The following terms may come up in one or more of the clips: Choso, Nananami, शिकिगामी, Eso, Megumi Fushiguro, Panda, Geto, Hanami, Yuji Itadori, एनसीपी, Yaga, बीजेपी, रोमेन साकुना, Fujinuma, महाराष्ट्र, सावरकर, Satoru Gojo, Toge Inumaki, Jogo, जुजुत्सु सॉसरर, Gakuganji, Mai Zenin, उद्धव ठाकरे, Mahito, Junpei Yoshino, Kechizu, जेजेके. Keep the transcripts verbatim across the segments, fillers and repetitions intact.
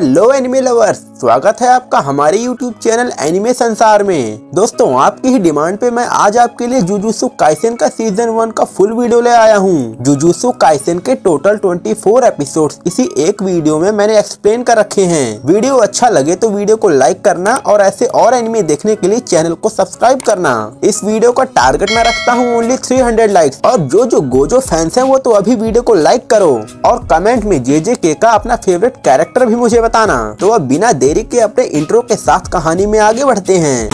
Hello anime lovers, स्वागत है आपका हमारे यूट्यूब चैनल एनिमे संसार में। दोस्तों आपकी ही डिमांड पे मैं आज आपके लिए जुजुत्सु काइसेन का सीजन वन का फुल वीडियो ले आया हूँ। जुजुत्सु काइसेन के टोटल चौबीस एपिसोड्स इसी एक वीडियो में मैंने एक्सप्लेन कर रखे हैं। वीडियो अच्छा लगे तो वीडियो को लाइक करना और ऐसे और एनिमे देखने के लिए चैनल को सब्सक्राइब करना। इस वीडियो का टारगेट मैं रखता हूँ ओनली थ्री हंड्रेड लाइक्स और जो जो गोजो फैंस है वो तो अभी वीडियो को लाइक करो और कमेंट में जेजेके का अपना फेवरेट कैरेक्टर भी मुझे बताना। तो अब बिना देरी के अपने इंट्रो के साथ कहानी में आगे बढ़ते हैं।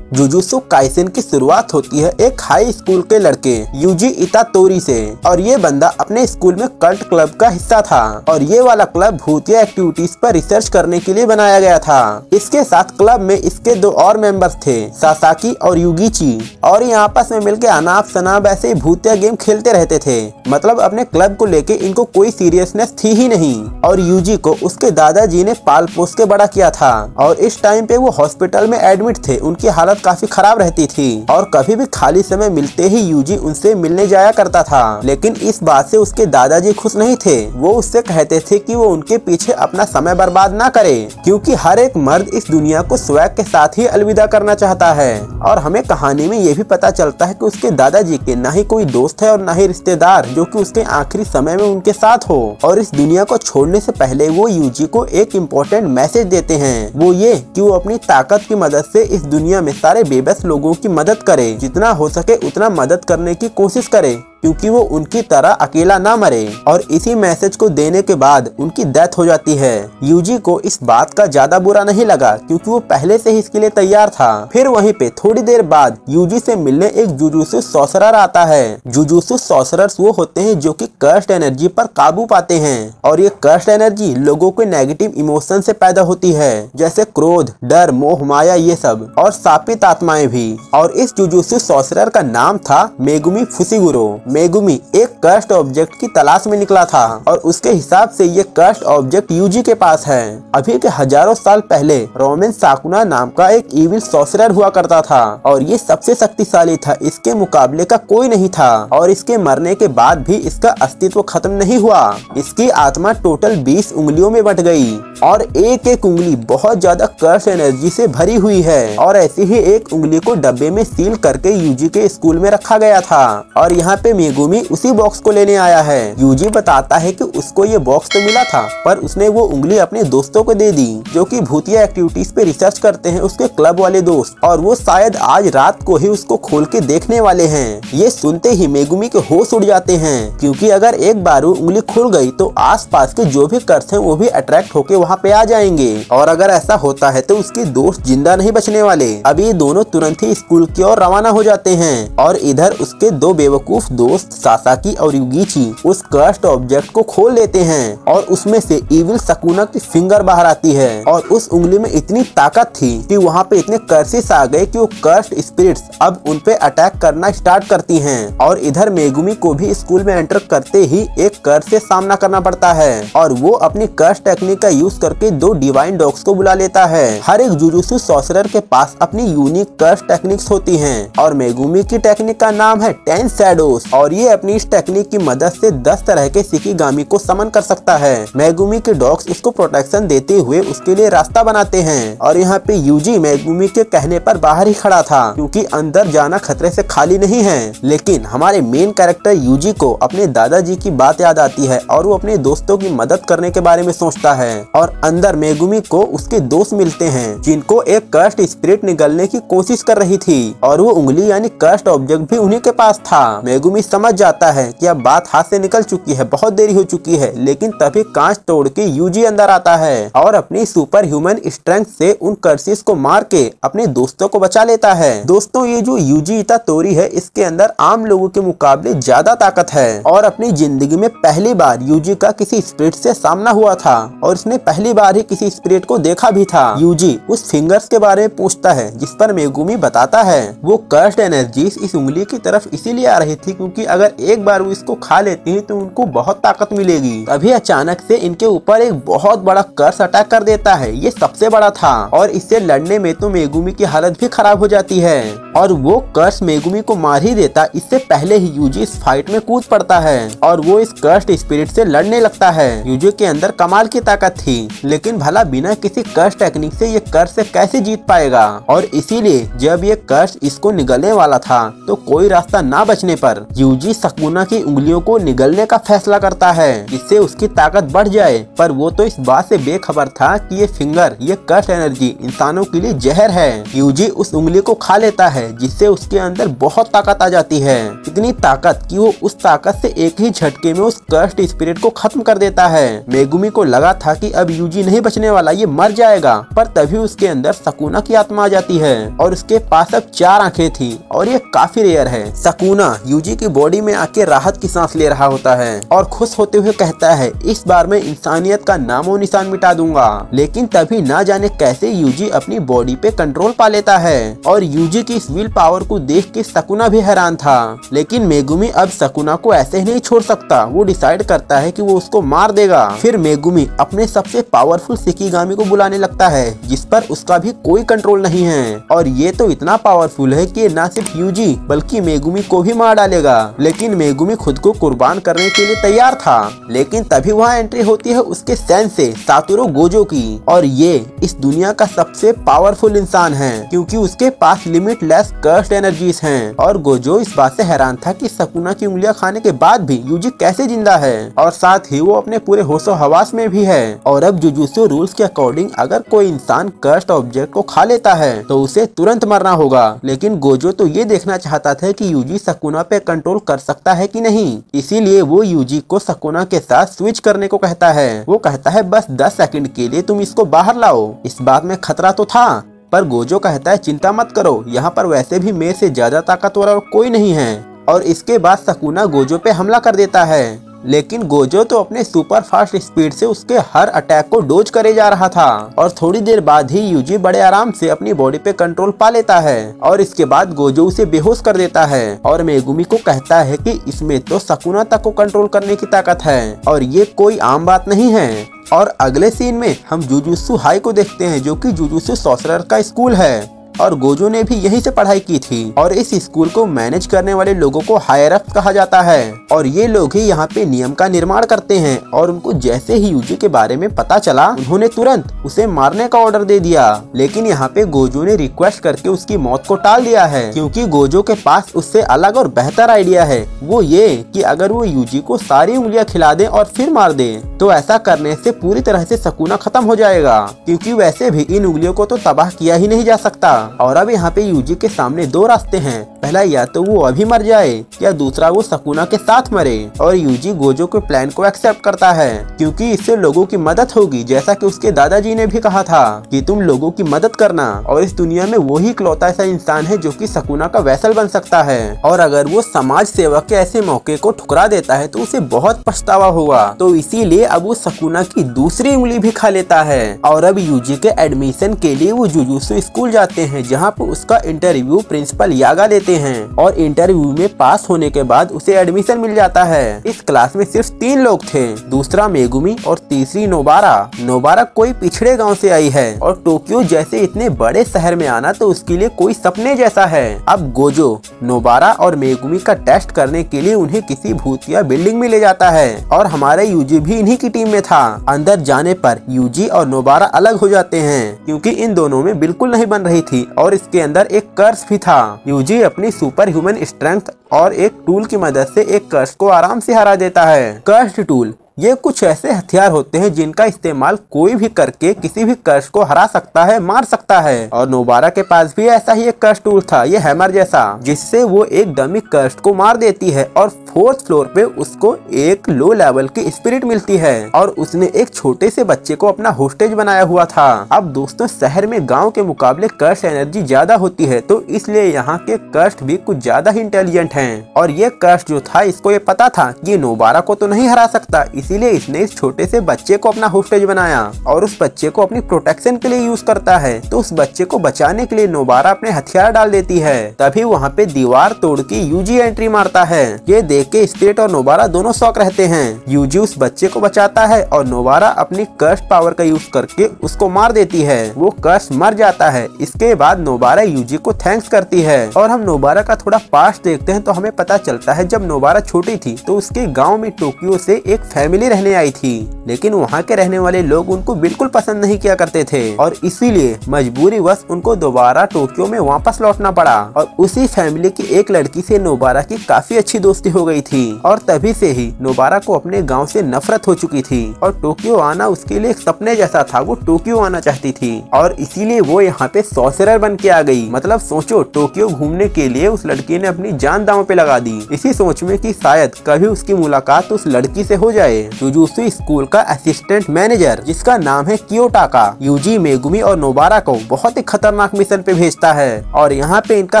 जुजुत्सु काइसेन की शुरुआत होती है एक हाई स्कूल के लड़के यूजी इतातोरी से और ये बंदा अपने स्कूल में कल्ट क्लब का हिस्सा था और ये वाला क्लब भूतिया एक्टिविटीज पर रिसर्च करने के लिए बनाया गया था। इसके साथ क्लब में इसके दो और मेंबर्स थे, सासाकी और युगीची, और ये आपस में मिलकर अनाप शनाप ऐसे भूतिया गेम खेलते रहते थे। मतलब अपने क्लब को लेके इनको कोई सीरियसनेस थी ही नहीं और यूजी को उसके दादाजी ने पाल पोस के बड़ा किया था और इस टाइम पे वो हॉस्पिटल में एडमिट थे। उनकी हालत काफी खराब रहती थी और कभी भी खाली समय मिलते ही यूजी उनसे मिलने जाया करता था, लेकिन इस बात से उसके दादाजी खुश नहीं थे। वो उससे कहते थे कि वो उनके पीछे अपना समय बर्बाद ना करे क्योंकि हर एक मर्द इस दुनिया को स्वैग के साथ ही अलविदा करना चाहता है। और हमें कहानी में ये भी पता चलता है कि उसके दादाजी के ना ही कोई दोस्त है और ना ही रिश्तेदार जो कि उसके आखिरी समय में उनके साथ हो। और इस दुनिया को छोड़ने से पहले वो यूजी को एक इम्पोर्टेंट मैसेज देते हैं, वो ये कि वो अपनी ताकत की मदद से इस दुनिया में सारे बेबस लोगों की मदद करे, जितना हो सके उतना मदद करने की कोशिश करे क्योंकि वो उनकी तरह अकेला ना मरे। और इसी मैसेज को देने के बाद उनकी डेथ हो जाती है। यूजी को इस बात का ज्यादा बुरा नहीं लगा क्योंकि वो पहले से ही इसके लिए तैयार था। फिर वहीं पे थोड़ी देर बाद यूजी से मिलने एक जुजुत्सु सॉसरर आता है। जुजुत्सु सॉसरर्स वो होते हैं जो कि कर्स्ड एनर्जी पर काबू पाते हैं और ये कर्स्ड एनर्जी लोगों के नेगेटिव इमोशन से पैदा होती है, जैसे क्रोध, डर, मोह, माया, ये सब, और शापित आत्माएं भी। और इस जुजुत्सु सॉसरर का नाम था मेगुमी फुशिगुरो। मेगुमी एक कर्स्ट ऑब्जेक्ट की तलाश में निकला था और उसके हिसाब से ये कर्स्ट ऑब्जेक्ट यूजी के पास है। अभी के हजारों साल पहले रोमेन साकुना नाम का एक इविल सॉसरर हुआ करता था और ये सबसे शक्तिशाली था, इसके मुकाबले का कोई नहीं था और इसके मरने के बाद भी इसका अस्तित्व खत्म नहीं हुआ। इसकी आत्मा टोटल बीस उंगलियों में बट गई और एक एक उंगली बहुत ज्यादा कर्स्ट एनर्जी से भरी हुई है और ऐसी ही एक उंगली को डब्बे में सील करके यूजी के स्कूल में रखा गया था। और यहाँ पे मेगुमी उसी बॉक्स को लेने आया है। यूजी बताता है कि उसको ये बॉक्स तो मिला था पर उसने वो उंगली अपने दोस्तों को दे दी जो कि भूतिया एक्टिविटीज पे रिसर्च करते हैं, उसके क्लब वाले दोस्त, और वो शायद आज रात को ही उसको खोल के देखने वाले हैं। ये सुनते ही मेगुमी के होश उड़ जाते हैं क्योंकि अगर एक बार वो उंगली खुल गई तो आसपास के जो भी कर्स हैं वो भी अट्रैक्ट होके वहाँ पे आ जाएंगे और अगर ऐसा होता है तो उसके दोस्त जिंदा नहीं बचने वाले। अब ये दोनों तुरंत ही स्कूल की ओर रवाना हो जाते हैं और इधर उसके दो बेवकूफ दोस्त सासाकी और युगीची उस कर्स्ट ऑब्जेक्ट को खोल लेते हैं और उसमें से इविल सकुना की फिंगर बाहर आती है और उस उंगली में इतनी ताकत थी कि वहाँ पे इतने कर्सेस आ गए कि वो कर्स्ट स्पिरिट्स अब उन पे अटैक करना स्टार्ट करती हैं। और इधर मेगुमी को भी स्कूल में एंटर करते ही एक कर्स से सामना करना पड़ता है और वो अपनी कर्स टेक्निक का यूज करके दो डिवाइन डॉग्स को बुला लेता है। हर एक जुजुत्सु सॉसरर के पास अपनी यूनिक कर्स टेक्निक्स होती है और मेगुमी की टेक्निक का नाम है टेन शैडोज और ये अपनी इस टेक्निक की मदद से दस तरह के शिकिगामी को समन कर सकता है। मेगुमी के डॉग्स इसको प्रोटेक्शन देते हुए उसके लिए रास्ता बनाते हैं और यहाँ पे यूजी मेगुमी के कहने पर बाहर ही खड़ा था क्योंकि अंदर जाना खतरे से खाली नहीं है। लेकिन हमारे मेन कैरेक्टर यूजी को अपने दादाजी की बात याद आती है और वो अपने दोस्तों की मदद करने के बारे में सोचता है और अंदर मेगुमी को उसके दोस्त मिलते हैं जिनको एक कर्स्ट स्पिरिट निगलने की कोशिश कर रही थी और वो उंगली यानी कर्स्ट ऑब्जेक्ट भी उन्हीं के पास था। मेगुमी समझ जाता है कि अब बात हाथ से निकल चुकी है, बहुत देरी हो चुकी है, लेकिन तभी कांच तोड़ के यूजी अंदर आता है और अपनी सुपर ह्यूमन स्ट्रेंथ से उन कर्सेस को मार के अपने दोस्तों को बचा लेता है। दोस्तों ये जो यूजी इतातोरी है इसके अंदर आम लोगों के मुकाबले ज्यादा ताकत है और अपनी जिंदगी में पहली बार यूजी का किसी स्पिरिट से सामना हुआ था और इसने पहली बार ही किसी स्पिरिट को देखा भी था। यूजी उस फिंगर्स के बारे में पूछता है जिस पर मेगुमी बताता है वो कर्स्ड एनर्जी इस उंगली की तरफ इसीलिए आ रही थी क्योंकि क्योंकि अगर एक बार वो इसको खा लेती हैं तो उनको बहुत ताकत मिलेगी। तभी अचानक से इनके ऊपर एक बहुत बड़ा कर्स अटैक कर देता है, ये सबसे बड़ा था, और इससे लड़ने में तो मेगुमी की हालत भी खराब हो जाती है और वो कर्स मेगुमी को मार ही देता। इससे पहले ही यूजी इस फाइट में कूद पड़ता है और वो इस कर्स्ड स्पिरिट से लड़ने लगता है। यूजी के अंदर कमाल की ताकत थी, लेकिन भला बिना किसी कर्स टेक्निक से ये कर्स से कैसे जीत पाएगा। और इसीलिए जब ये कर्स इसको निगलने वाला था तो कोई रास्ता ना बचने पर यूजी सकुना की उंगलियों को निगलने का फैसला करता है जिससे उसकी ताकत बढ़ जाए। पर वो तो इस बात से बेखबर था कि ये फिंगर, ये कर्स एनर्जी इंसानों के लिए जहर है। यूजी उस उंगली को खा लेता है जिससे उसके अंदर बहुत ताकत आ जाती है, इतनी ताकत कि वो उस ताकत से एक ही झटके में उस कर्स्ड स्पिरिट को खत्म कर देता है। मेगुमी को लगा था कि अब यूजी नहीं बचने वाला, ये मर जाएगा, पर तभी उसके अंदर सकुना की आत्मा आ जाती है और उसके पास अब चार आंखें थी और ये काफी रेयर है। सकुना यूजी की बॉडी में आके राहत की सांस ले रहा होता है और खुश होते हुए कहता है, इस बार मैं इंसानियत का नामो निशान मिटा दूंगा। लेकिन तभी ना जाने कैसे यूजी अपनी बॉडी पे कंट्रोल पा लेता है और यूजी की इस विल पावर को देख के सकुना भी हैरान था। लेकिन मेगुमी अब सकुना को ऐसे नहीं छोड़ सकता, वो डिसाइड करता है कि वो उसको मार देगा। फिर मेगुमी अपने सबसे पावरफुल सेकिगामी को बुलाने लगता है जिस पर उसका भी कोई कंट्रोल नहीं है, और ये तो इतना पावरफुल है कि ना सिर्फ यूजी बल्कि मेगुमी को भी मार डालेगा। लेकिन मेगुमी खुद को कुर्बान करने के लिए तैयार था, लेकिन तभी वहाँ एंट्री होती है उसके सेंसे सातोरू गोजो की, और ये इस दुनिया का सबसे पावरफुल इंसान है क्योंकि उसके पास लिमिटलेस कर्स्ड एनर्जीज है। और गोजो इस बात से हैरान था कि सकुना की उंगलियां खाने के बाद भी यूजी कैसे जिंदा है, और साथ ही वो अपने पूरे होशो हवास में भी है। और अब जुजुत्सु रूल्स के अकॉर्डिंग अगर कोई इंसान कर्स्ड ऑब्जेक्ट को खा लेता है तो उसे तुरंत मरना होगा, लेकिन गोजो तो ये देखना चाहता था कि यूजी सकुना पे कंट्रोल कर सकता है कि नहीं, इसीलिए वो यूजी को सकुना के साथ स्विच करने को कहता है। वो कहता है बस दस सेकंड के लिए तुम इसको बाहर लाओ। इस बात में खतरा तो था, पर गोजो कहता है चिंता मत करो, यहाँ पर वैसे भी मेरे से ज्यादा ताकतवर और कोई नहीं है। और इसके बाद सकुना गोजो पे हमला कर देता है, लेकिन गोजो तो अपने सुपर फास्ट स्पीड से उसके हर अटैक को डोज करे जा रहा था। और थोड़ी देर बाद ही यूजी बड़े आराम से अपनी बॉडी पे कंट्रोल पा लेता है और इसके बाद गोजो उसे बेहोश कर देता है और मेगुमी को कहता है कि इसमें तो सकुना तक को कंट्रोल करने की ताकत है और ये कोई आम बात नहीं है। और अगले सीन में हम जुजुत्सु हाई को देखते हैं जो कि जुजुत्सु सॉर्सरर का स्कूल है और गोजो ने भी यहीं से पढ़ाई की थी, और इस स्कूल को मैनेज करने वाले लोगों को हायर अप कहा जाता है और ये लोग ही यहाँ पे नियम का निर्माण करते हैं। और उनको जैसे ही यूजी के बारे में पता चला उन्होंने तुरंत उसे मारने का ऑर्डर दे दिया, लेकिन यहाँ पे गोजो ने रिक्वेस्ट करके उसकी मौत को टाल दिया है क्योंकि गोजो के पास उससे अलग और बेहतर आइडिया है, वो ये कि अगर वो यूजी को सारी उंगलियां खिला दे और फिर मार दे तो ऐसा करने से पूरी तरह से सकुना खत्म हो जाएगा क्योंकि वैसे भी इन उंगलियों को तो तबाह किया ही नहीं जा सकता। और अब यहाँ पे यूजी के सामने दो रास्ते हैं, पहला या तो वो अभी मर जाए या दूसरा वो सकुना के साथ मरे। और यूजी गोजो के प्लान को एक्सेप्ट करता है क्योंकि इससे लोगों की मदद होगी, जैसा कि उसके दादाजी ने भी कहा था कि तुम लोगों की मदद करना। और इस दुनिया में वो ही इकलौता ऐसा इंसान है जो कि सकुना का वैसल बन सकता है, और अगर वो समाज सेवा के ऐसे मौके को ठुकरा देता है तो उसे बहुत पछतावा होगा। तो इसीलिए अब वो सकुना की दूसरी उंगली भी खा लेता है। और अब यूजी के एडमिशन के लिए वो जुजुत्सु स्कूल जाते हैं जहाँ पर उसका इंटरव्यू प्रिंसिपल यागा देते हैं और इंटरव्यू में पास होने के बाद उसे एडमिशन मिल जाता है। इस क्लास में सिर्फ तीन लोग थे, दूसरा मेगुमी और तीसरी नोबारा। नोबारा कोई पिछड़े गांव से आई है और टोक्यो जैसे इतने बड़े शहर में आना तो उसके लिए कोई सपने जैसा है। अब गोजो नोबारा और मेगुमी का टेस्ट करने के लिए उन्हें किसी भूतिया बिल्डिंग में ले जाता है और हमारे यूजी भी इन्हीं की टीम में था। अंदर जाने पर यूजी और नोबारा अलग हो जाते हैं क्योंकि इन दोनों में बिल्कुल नहीं बन रही थी और इसके अंदर एक कर्स भी था। यूजी अपनी सुपर ह्यूमन स्ट्रेंथ और एक टूल की मदद से एक कर्स को आराम से हरा देता है। कर्स्ड टूल ये कुछ ऐसे हथियार होते हैं जिनका इस्तेमाल कोई भी करके किसी भी कर्स को हरा सकता है, मार सकता है। और नोबारा के पास भी ऐसा ही एक कर्स टूल था, ये हैमर जैसा, जिससे वो एक डमी कर्स को मार देती है और फोर्थ फ्लोर पे उसको एक लो लेवल की स्पिरिट मिलती है और उसने एक छोटे से बच्चे को अपना होस्टेज बनाया हुआ था। अब दोस्तों शहर में गाँव के मुकाबले कर्स एनर्जी ज्यादा होती है तो इसलिए यहाँ के कर्स भी कुछ ज्यादा ही इंटेलिजेंट है। और ये कर्स जो था इसको ये पता था की नोबारा को तो नहीं हरा सकता, इसीलिए इसने इस छोटे से बच्चे को अपना होस्टेज बनाया और उस बच्चे को अपनी प्रोटेक्शन के लिए यूज करता है। तो उस बच्चे को बचाने के लिए नोबारा अपने हथियार डाल देती है। तभी वहाँ पे दीवार तोड़ के यूजी एंट्री मारता है। ये देख के स्पिरिट और नोबारा दोनों शॉक रहते हैं। यूजी उस बच्चे को बचाता है और नोबारा अपनी कर्स पावर का यूज करके उसको मार देती है। वो कर्स मर जाता है। इसके बाद नोबारा यूजी को थैंक्स करती है और हम नोबारा का थोड़ा पास्ट देखते हैं तो हमें पता चलता है जब नोबारा छोटी थी तो उसके गांव में टोक्यो से एक फैमिली रहने आई थी, लेकिन वहां के रहने वाले लोग उनको बिल्कुल पसंद नहीं किया करते थे और इसीलिए मजबूरीवश उनको दोबारा टोक्यो में वापस लौटना पड़ा। और उसी फैमिली की एक लड़की से नोबारा की काफी अच्छी दोस्ती हो गई थी और तभी से ही नोबारा को अपने गाँव से नफरत हो चुकी थी और टोक्यो आना उसके लिए एक सपने जैसा था। वो टोक्यो आना चाहती थी और इसीलिए वो यहाँ पे सॉसेरर बन के आ गई। मतलब सोचो, टोक्यो घूमने के लिए उस लड़की ने अपनी जान दांव पे लगा दी, इसी सोच में कि शायद कभी उसकी मुलाकात उस लड़की से हो जाए। जुजुत्सु स्कूल का असिस्टेंट मैनेजर जिसका नाम है कियोटाका, यूजी, मेगुमी और नोबारा को बहुत ही खतरनाक मिशन पे भेजता है और यहाँ पे इनका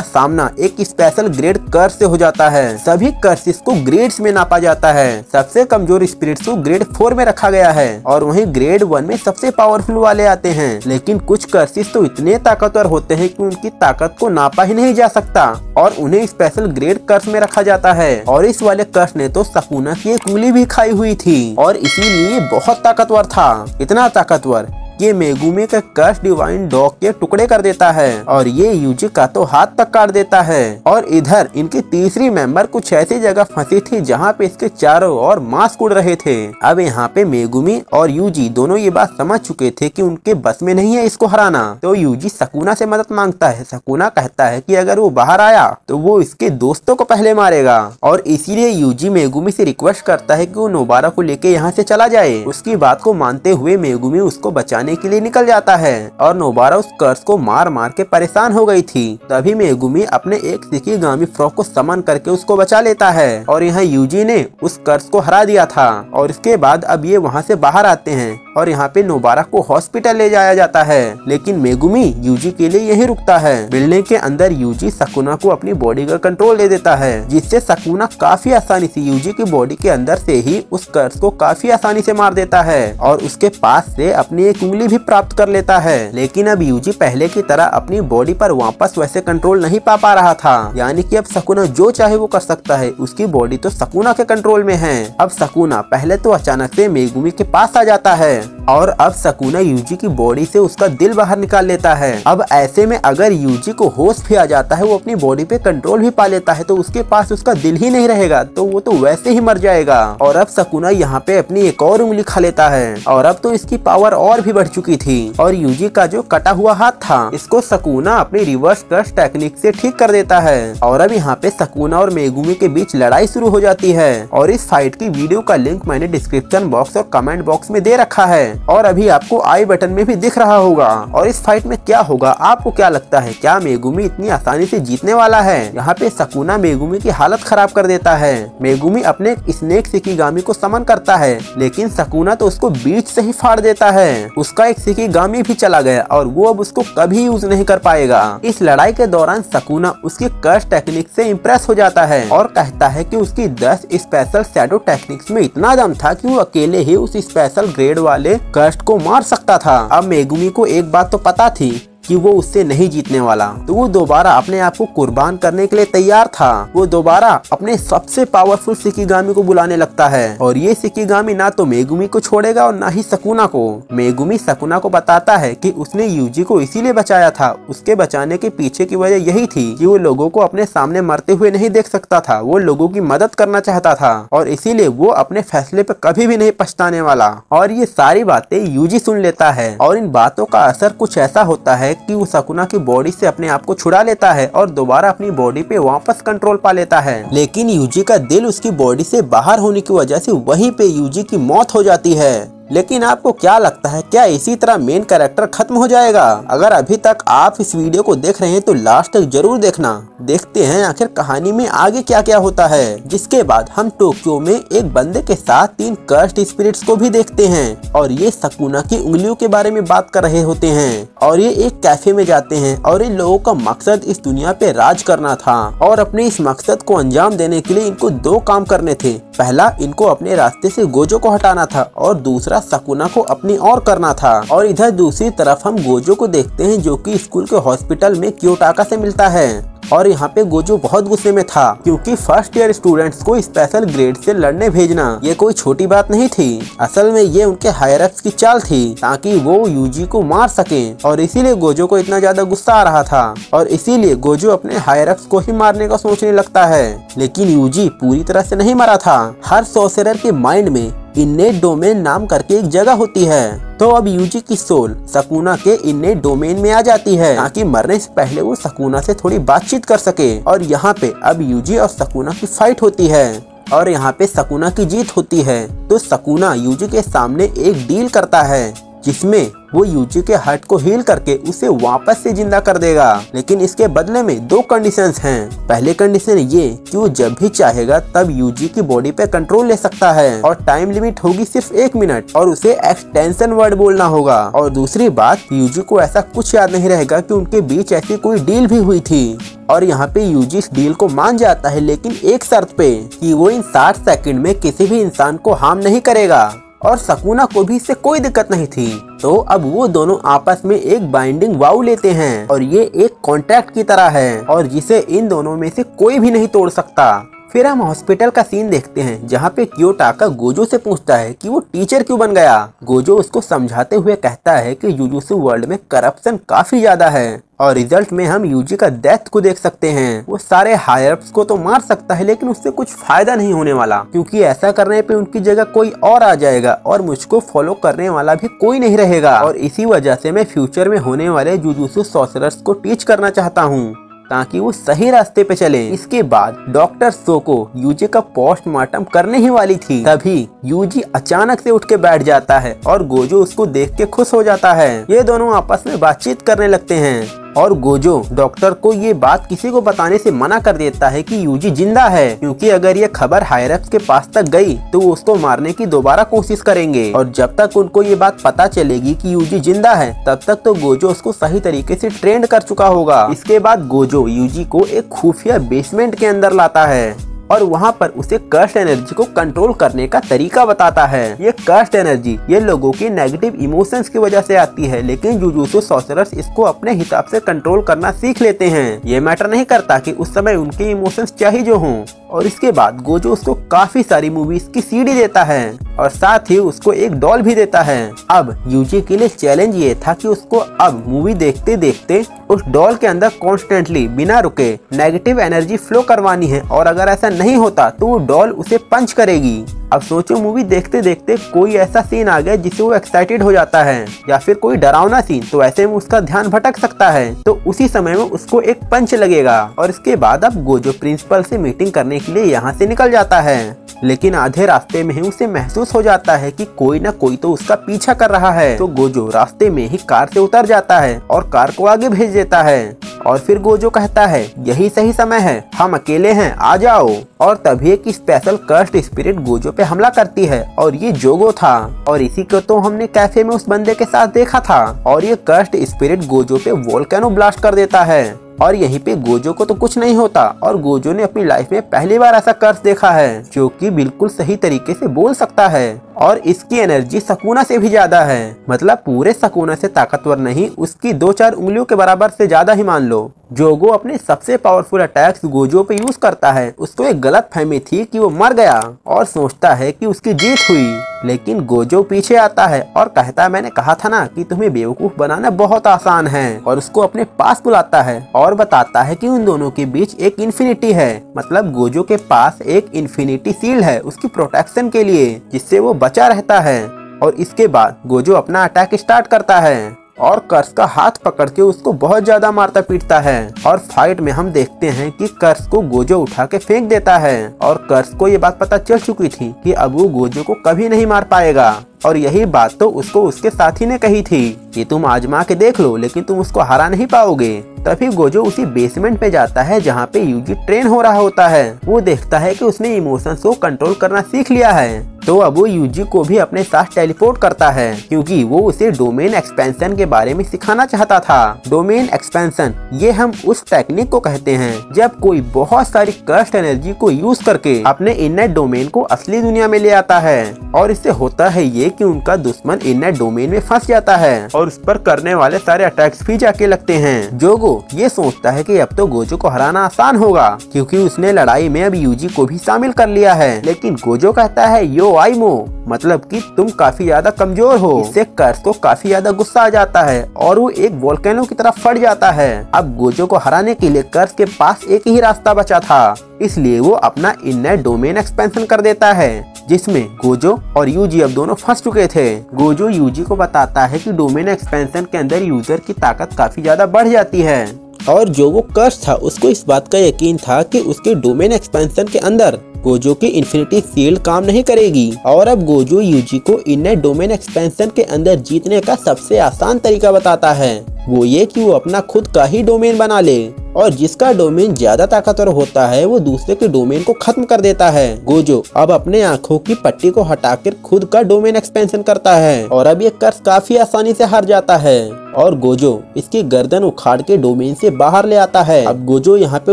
सामना एक स्पेशल ग्रेड कर्स से हो जाता है। सभी कर्सेस को ग्रेड्स में नापा जाता है। सबसे कमजोर स्पिरिट्स को ग्रेड फोर में रखा गया है और वहीं ग्रेड वन में सबसे पावरफुल वाले आते हैं। लेकिन कुछ कर्सेस तो इतने ताकतवर होते हैं कि उनकी ताकत को नापा ही नहीं जा सकता और उन्हें स्पेशल ग्रेड कर्स में रखा जाता है। और इस वाले कर्स ने तो सकुना की एक उंगली भी खाई हुई थी और इसीलिए बहुत ताकतवर था। इतना ताकतवर ये मेगुमी का कर्स डिवाइन डॉग के टुकड़े कर देता है और ये यूजी का तो हाथ तक काट देता है। और इधर इनकी तीसरी मेंबर कुछ ऐसी जगह फंसी थी जहाँ पे इसके चारों ओर मांस कुड़ रहे थे। अब यहाँ पे मेगुमी और यूजी दोनों ये बात समझ चुके थे कि उनके बस में नहीं है इसको हराना। तो यूजी सकुना से मदद मांगता है। सकुना कहता है कि अगर वो बाहर आया तो वो इसके दोस्तों को पहले मारेगा और इसीलिए यूजी मेगुमी से रिक्वेस्ट करता है कि वो नोबारा को लेके यहाँ से चला जाए। उसकी बात को मानते हुए मेगुमी उसको बचाने के लिए निकल जाता है और नोबारा उस कर्स को मार मार के परेशान हो गई थी। तभी मेगुमी अपने एक शिकिगामी फ्रॉग को समन करके उसको बचा लेता है और यहाँ यूजी ने उस कर्स को हरा दिया था। और इसके बाद अब ये वहाँ से बाहर आते हैं और यहाँ पे नोबारा को हॉस्पिटल ले जाया जाता है, लेकिन मेगुमी यूजी के लिए यही रुकता है। बिल्डिंग के अंदर यूजी सकुना को अपनी बॉडी का कंट्रोल दे देता है जिससे सकुना काफी आसानी से यूजी की बॉडी के अंदर से ही उस कर्स को काफी आसानी से मार देता है और उसके पास से अपनी एक उंगली भी प्राप्त कर लेता है। लेकिन अब यूजी पहले की तरह अपनी बॉडी पर वापस वैसे कंट्रोल नहीं पा पा रहा था, यानी कि अब सकुना जो चाहे वो कर सकता है। उसकी बॉडी तो सकुना के कंट्रोल में है। अब सकुना पहले तो अचानक से मेगुमी के पास आ जाता है और अब सकुना यूजी की बॉडी से उसका दिल बाहर निकाल लेता है। अब ऐसे में अगर यूजी को होश भी आ जाता है, वो अपनी बॉडी पे कंट्रोल भी पा लेता है, तो उसके पास उसका दिल ही नहीं रहेगा तो वो तो वैसे ही मर जाएगा। और अब सकुना यहाँ पे अपनी एक और उंगली खा लेता है और अब तो इसकी पावर और भी बढ़ चुकी थी। और यूजी का जो कटा हुआ हाथ था इसको सकुना अपनी रिवर्स कर्स टेक्निक से ठीक कर देता है। और अब यहाँ पे सकुना और मेगुमी के बीच लड़ाई शुरू हो जाती है। और इस फाइट की वीडियो का लिंक मैंने डिस्क्रिप्शन बॉक्स और कमेंट बॉक्स में दे रखा है और अभी आपको आई बटन में भी दिख रहा होगा। और इस फाइट में क्या होगा, आपको क्या लगता है, क्या मेगुमी इतनी आसानी से जीतने वाला है? यहाँ पे सकुना मेगुमी की हालत खराब कर देता है। मेगुमी अपने स्नेक शिकिगामी को समन करता है, लेकिन सकुना तो उसको बीच से ही फाड़ देता है। उसका एक शिकिगामी भी चला गया और वो अब उसको कभी यूज नहीं कर पाएगा। इस लड़ाई के दौरान सकुना उसकी कर्स टेक्निक से इम्प्रेस हो जाता है और कहता है कि उसकी दस स्पेशल शैडो टेक्निक्स में इतना दम था कि वो अकेले ही उस स्पेशल ग्रेड वाले कर्स्ट को मार सकता था। अब मेगुमी को एक बात तो पता थी कि वो उससे नहीं जीतने वाला, तो वो दोबारा अपने आप को कुर्बान करने के लिए तैयार था। वो दोबारा अपने सबसे पावरफुल शिकिगामी को बुलाने लगता है और ये शिकिगामी ना तो मेगुमी को छोड़ेगा और ना ही सकुना को। मेगुमी सकुना को बताता है कि उसने यूजी को इसीलिए बचाया था। उसके बचाने के पीछे की वजह यही थी कि वो लोगों को अपने सामने मरते हुए नहीं देख सकता था, वो लोगों की मदद करना चाहता था और इसीलिए वो अपने फैसले पर कभी भी नहीं पछताने वाला। और ये सारी बातें यूजी सुन लेता है और इन बातों का असर कुछ ऐसा होता है कि वो सकुना की बॉडी से अपने आप को छुड़ा लेता है और दोबारा अपनी बॉडी पे वापस कंट्रोल पा लेता है। लेकिन यूजी का दिल उसकी बॉडी से बाहर होने की वजह से वहीं पे यूजी की मौत हो जाती है। लेकिन आपको क्या लगता है, क्या इसी तरह मेन कैरेक्टर खत्म हो जाएगा? अगर अभी तक आप इस वीडियो को देख रहे हैं तो लास्ट तक जरूर देखना। देखते हैं आखिर कहानी में आगे क्या क्या होता है। जिसके बाद हम टोक्यो में एक बंदे के साथ तीन कर्स्ड स्पिरिट्स को भी देखते हैं और ये सुकुना की उंगलियों के बारे में बात कर रहे होते हैं और ये एक कैफे में जाते हैं और इन लोगों का मकसद इस दुनिया पे राज करना था और अपने इस मकसद को अंजाम देने के लिए इनको दो काम करने थे। पहला, इनको अपने रास्ते से गोजो को हटाना था और दूसरा सुकुना को अपनी ओर करना था। और इधर दूसरी तरफ हम गोजो को देखते हैं जो कि स्कूल के हॉस्पिटल में क्योटाका से मिलता है और यहाँ पे गोजो बहुत गुस्से में था क्योंकि फर्स्ट ईयर स्टूडेंट्स को स्पेशल ग्रेड से लड़ने भेजना ये कोई छोटी बात नहीं थी। असल में ये उनके हायरअप्स की चाल थी ताकि वो यूजी को मार सके और इसीलिए गोजो को इतना ज्यादा गुस्सा आ रहा था और इसीलिए गोजो अपने हायरअप्स को ही मारने का सोचने लगता है। लेकिन यूजी पूरी तरह से नहीं मरा था। हर सोर्सरर के माइंड में इन्नेट डोमेन नाम करके एक जगह होती है, तो अब यूजी की सोल सुकुना के इन्नेट डोमेन में आ जाती है ताकि मरने से पहले वो सुकुना से थोड़ी बातचीत कर सके। और यहाँ पे अब यूजी और सुकुना की फाइट होती है और यहाँ पे सुकुना की जीत होती है। तो सुकुना यूजी के सामने एक डील करता है जिसमें वो यूजी के हार्ट को हील करके उसे वापस से जिंदा कर देगा, लेकिन इसके बदले में दो कंडीशंस हैं। पहले कंडीशन ये कि वो जब भी चाहेगा तब यूजी की बॉडी पे कंट्रोल ले सकता है और टाइम लिमिट होगी सिर्फ एक मिनट, और उसे एक्सटेंशन वर्ड बोलना होगा। और दूसरी बात, यूजी को ऐसा कुछ याद नहीं रहेगा कि उनके बीच ऐसी कोई डील भी हुई थी। और यहाँ पे यूजी इस डील को मान जाता है, लेकिन एक शर्त पे कि वो इन साठ सेकंड में किसी भी इंसान को हार्म नहीं करेगा। और सुकुना को भी इससे कोई दिक्कत नहीं थी। तो अब वो दोनों आपस में एक बाइंडिंग वाउ लेते हैं और ये एक कॉन्ट्रैक्ट की तरह है और जिसे इन दोनों में से कोई भी नहीं तोड़ सकता। फिर हम हॉस्पिटल का सीन देखते हैं जहाँ पे क्योटाका गोजो से पूछता है कि वो टीचर क्यों बन गया। गोजो उसको समझाते हुए कहता है कि जुजुत्सु वर्ल्ड में करप्शन काफी ज्यादा है और रिजल्ट में हम यूजी का डेथ को देख सकते हैं। वो सारे हायरअप्स को तो मार सकता है लेकिन उससे कुछ फायदा नहीं होने वाला क्योंकि ऐसा करने पे उनकी जगह कोई और आ जाएगा और मुझको फॉलो करने वाला भी कोई नहीं रहेगा। और इसी वजह से मैं फ्यूचर में होने वाले जुजुत्सु सॉर्सरर्स को टीच करना चाहता हूँ ताकि वो सही रास्ते पे चले। इसके बाद डॉक्टर सोको यूजी का पोस्टमार्टम करने ही वाली थी, तभी यूजी अचानक से उठ के बैठ जाता है और गोजो उसको देख के खुश हो जाता है। ये दोनों आपस में बातचीत करने लगते हैं और गोजो डॉक्टर को ये बात किसी को बताने से मना कर देता है कि यूजी जिंदा है क्योंकि अगर ये खबर हायरअप्स के पास तक गई तो वो उसको मारने की दोबारा कोशिश करेंगे और जब तक उनको ये बात पता चलेगी कि यूजी जिंदा है तब तक तो गोजो उसको सही तरीके से ट्रेंड कर चुका होगा। इसके बाद गोजो यूजी को एक खुफिया बेसमेंट के अंदर लाता है और वहाँ पर उसे कर्स्ट एनर्जी को कंट्रोल करने का तरीका बताता है। ये कर्स्ट एनर्जी ये लोगों के नेगेटिव इमोशंस की वजह से आती है, लेकिन जुजुत्सु सॉर्सरर्स इसको अपने हिसाब से कंट्रोल करना सीख लेते हैं। ये मैटर नहीं करता कि उस समय उनके इमोशंस चाहिए जो हों। और इसके बाद गोजो उसको काफी सारी मूवीज की सीडी देता है और साथ ही उसको एक डॉल भी देता है। अब यूजी के लिए चैलेंज ये था कि उसको अब मूवी देखते देखते उस डॉल के अंदर कॉन्स्टेंटली बिना रुके नेगेटिव एनर्जी फ्लो करवानी है और अगर ऐसा नहीं होता तो वो डॉल उसे पंच करेगी। अब सोचो मूवी देखते देखते कोई ऐसा सीन आ गया जिससे वो एक्साइटेड हो जाता है या फिर कोई डरावना सीन, तो ऐसे में उसका ध्यान भटक सकता है, तो उसी समय में उसको एक पंच लगेगा। और इसके बाद अब गोजो प्रिंसिपल से मीटिंग करने के लिए यहाँ से निकल जाता है, लेकिन आधे रास्ते में ही उसे महसूस हो जाता है कि कोई ना कोई तो उसका पीछा कर रहा है, तो गोजो रास्ते में ही कार से उतर जाता है और कार को आगे भेज देता है। और फिर गोजो कहता है यही सही समय है, हम अकेले हैं, आ जाओ। और तभी एक स्पेशल कर्स्ट स्पिरिट गोजो पे हमला करती है और ये जोगो था और इसी को तो हमने कैफे में उस बंदे के साथ देखा था। और ये कर्स्ट स्पिरिट गोजो पे वोल्केनो ब्लास्ट कर देता है और यहीं पे गोजो को तो कुछ नहीं होता और गोजो ने अपनी लाइफ में पहली बार ऐसा कर्स देखा है जो कि बिल्कुल सही तरीके से बोल सकता है और इसकी एनर्जी सुकुना से भी ज्यादा है, मतलब पूरे सुकुना से ताकतवर नहीं, उसकी दो चार उंगलियों के बराबर से ज्यादा ही मान लो। जोगो अपने सबसे पावरफुल अटैक्स गोजो पे यूज करता है। उसको एक गलत फहमी थी कि वो मर गया और सोचता है कि उसकी जीत हुई, लेकिन गोजो पीछे आता है और कहता है मैंने कहा था ना कि तुम्हें बेवकूफ बनाना बहुत आसान है, और उसको अपने पास बुलाता है और बताता है कि उन दोनों के बीच एक इन्फिनिटी है, मतलब गोजो के पास एक इन्फिनिटी सील है उसकी प्रोटेक्शन के लिए जिससे वो बचा रहता है। और इसके बाद गोजो अपना अटैक स्टार्ट करता है और कर्स का हाथ पकड़ के उसको बहुत ज्यादा मारता पीटता है। और फाइट में हम देखते हैं कि कर्स को गोजो उठा के फेंक देता है और कर्स को ये बात पता चल चुकी थी कि अब वो गोजो को कभी नहीं मार पाएगा। और यही बात तो उसको उसके साथी ने कही थी कि तुम आजमा के देख लो लेकिन तुम उसको हरा नहीं पाओगे। तभी गोजो उसी बेसमेंट में जाता है जहाँ पे यूजी ट्रेन हो रहा होता है। वो देखता है कि उसने इमोशंस को कंट्रोल करना सीख लिया है, तो अब वो यूजी को भी अपने साथ टेलीपोर्ट करता है क्योंकि वो उसे डोमेन एक्सपेंशन के बारे में सिखाना चाहता था। डोमेन एक्सपेंशन ये हम उस टेक्निक को कहते हैं जब कोई बहुत सारी क्रस्ट एनर्जी को यूज करके अपने इनर डोमेन को असली दुनिया में ले आता है, और इससे होता है ये कि उनका दुश्मन इनर डोमेन में फंस जाता है और उस पर करने वाले सारे अटैक्स भी जाके लगते हैं। जोगो ये सोचता है कि अब तो गोजो को हराना आसान होगा क्योंकि उसने लड़ाई में अब यूजी को भी शामिल कर लिया है, लेकिन गोजो कहता है यो आई मो, मतलब कि तुम काफी ज्यादा कमजोर हो। इससे कर्स को काफी ज्यादा गुस्सा आ जाता है और वो एक वोल्केनो की तरफ फट जाता है। अब गोजो को हराने के लिए कर्स के पास एक ही रास्ता बचा था, इसलिए वो अपना इनर डोमेन एक्सपेंशन कर देता है जिसमें गोजो और यूजी अब दोनों फंस चुके थे। गोजो यूजी को बताता है कि डोमेन एक्सपेंशन के अंदर यूजर की ताकत काफी ज्यादा बढ़ जाती है, और जो वो कर्स था उसको इस बात का यकीन था कि उसके डोमेन एक्सपेंशन के अंदर गोजो की इन्फिनिटी सील्ड काम नहीं करेगी। और अब गोजो यूजी को इनर डोमेन एक्सपेंशन के अंदर जीतने का सबसे आसान तरीका बताता है, वो ये कि वो अपना खुद का ही डोमेन बना ले और जिसका डोमेन ज्यादा ताकतवर होता है वो दूसरे के डोमेन को खत्म कर देता है। गोजो अब अपने आंखों की पट्टी को हटाकर खुद का डोमेन एक्सपेंशन करता है और अब ये कर्स काफी आसानी से हार जाता है और गोजो इसकी गर्दन उखाड़ के डोमेन से बाहर ले आता है। अब गोजो यहाँ पे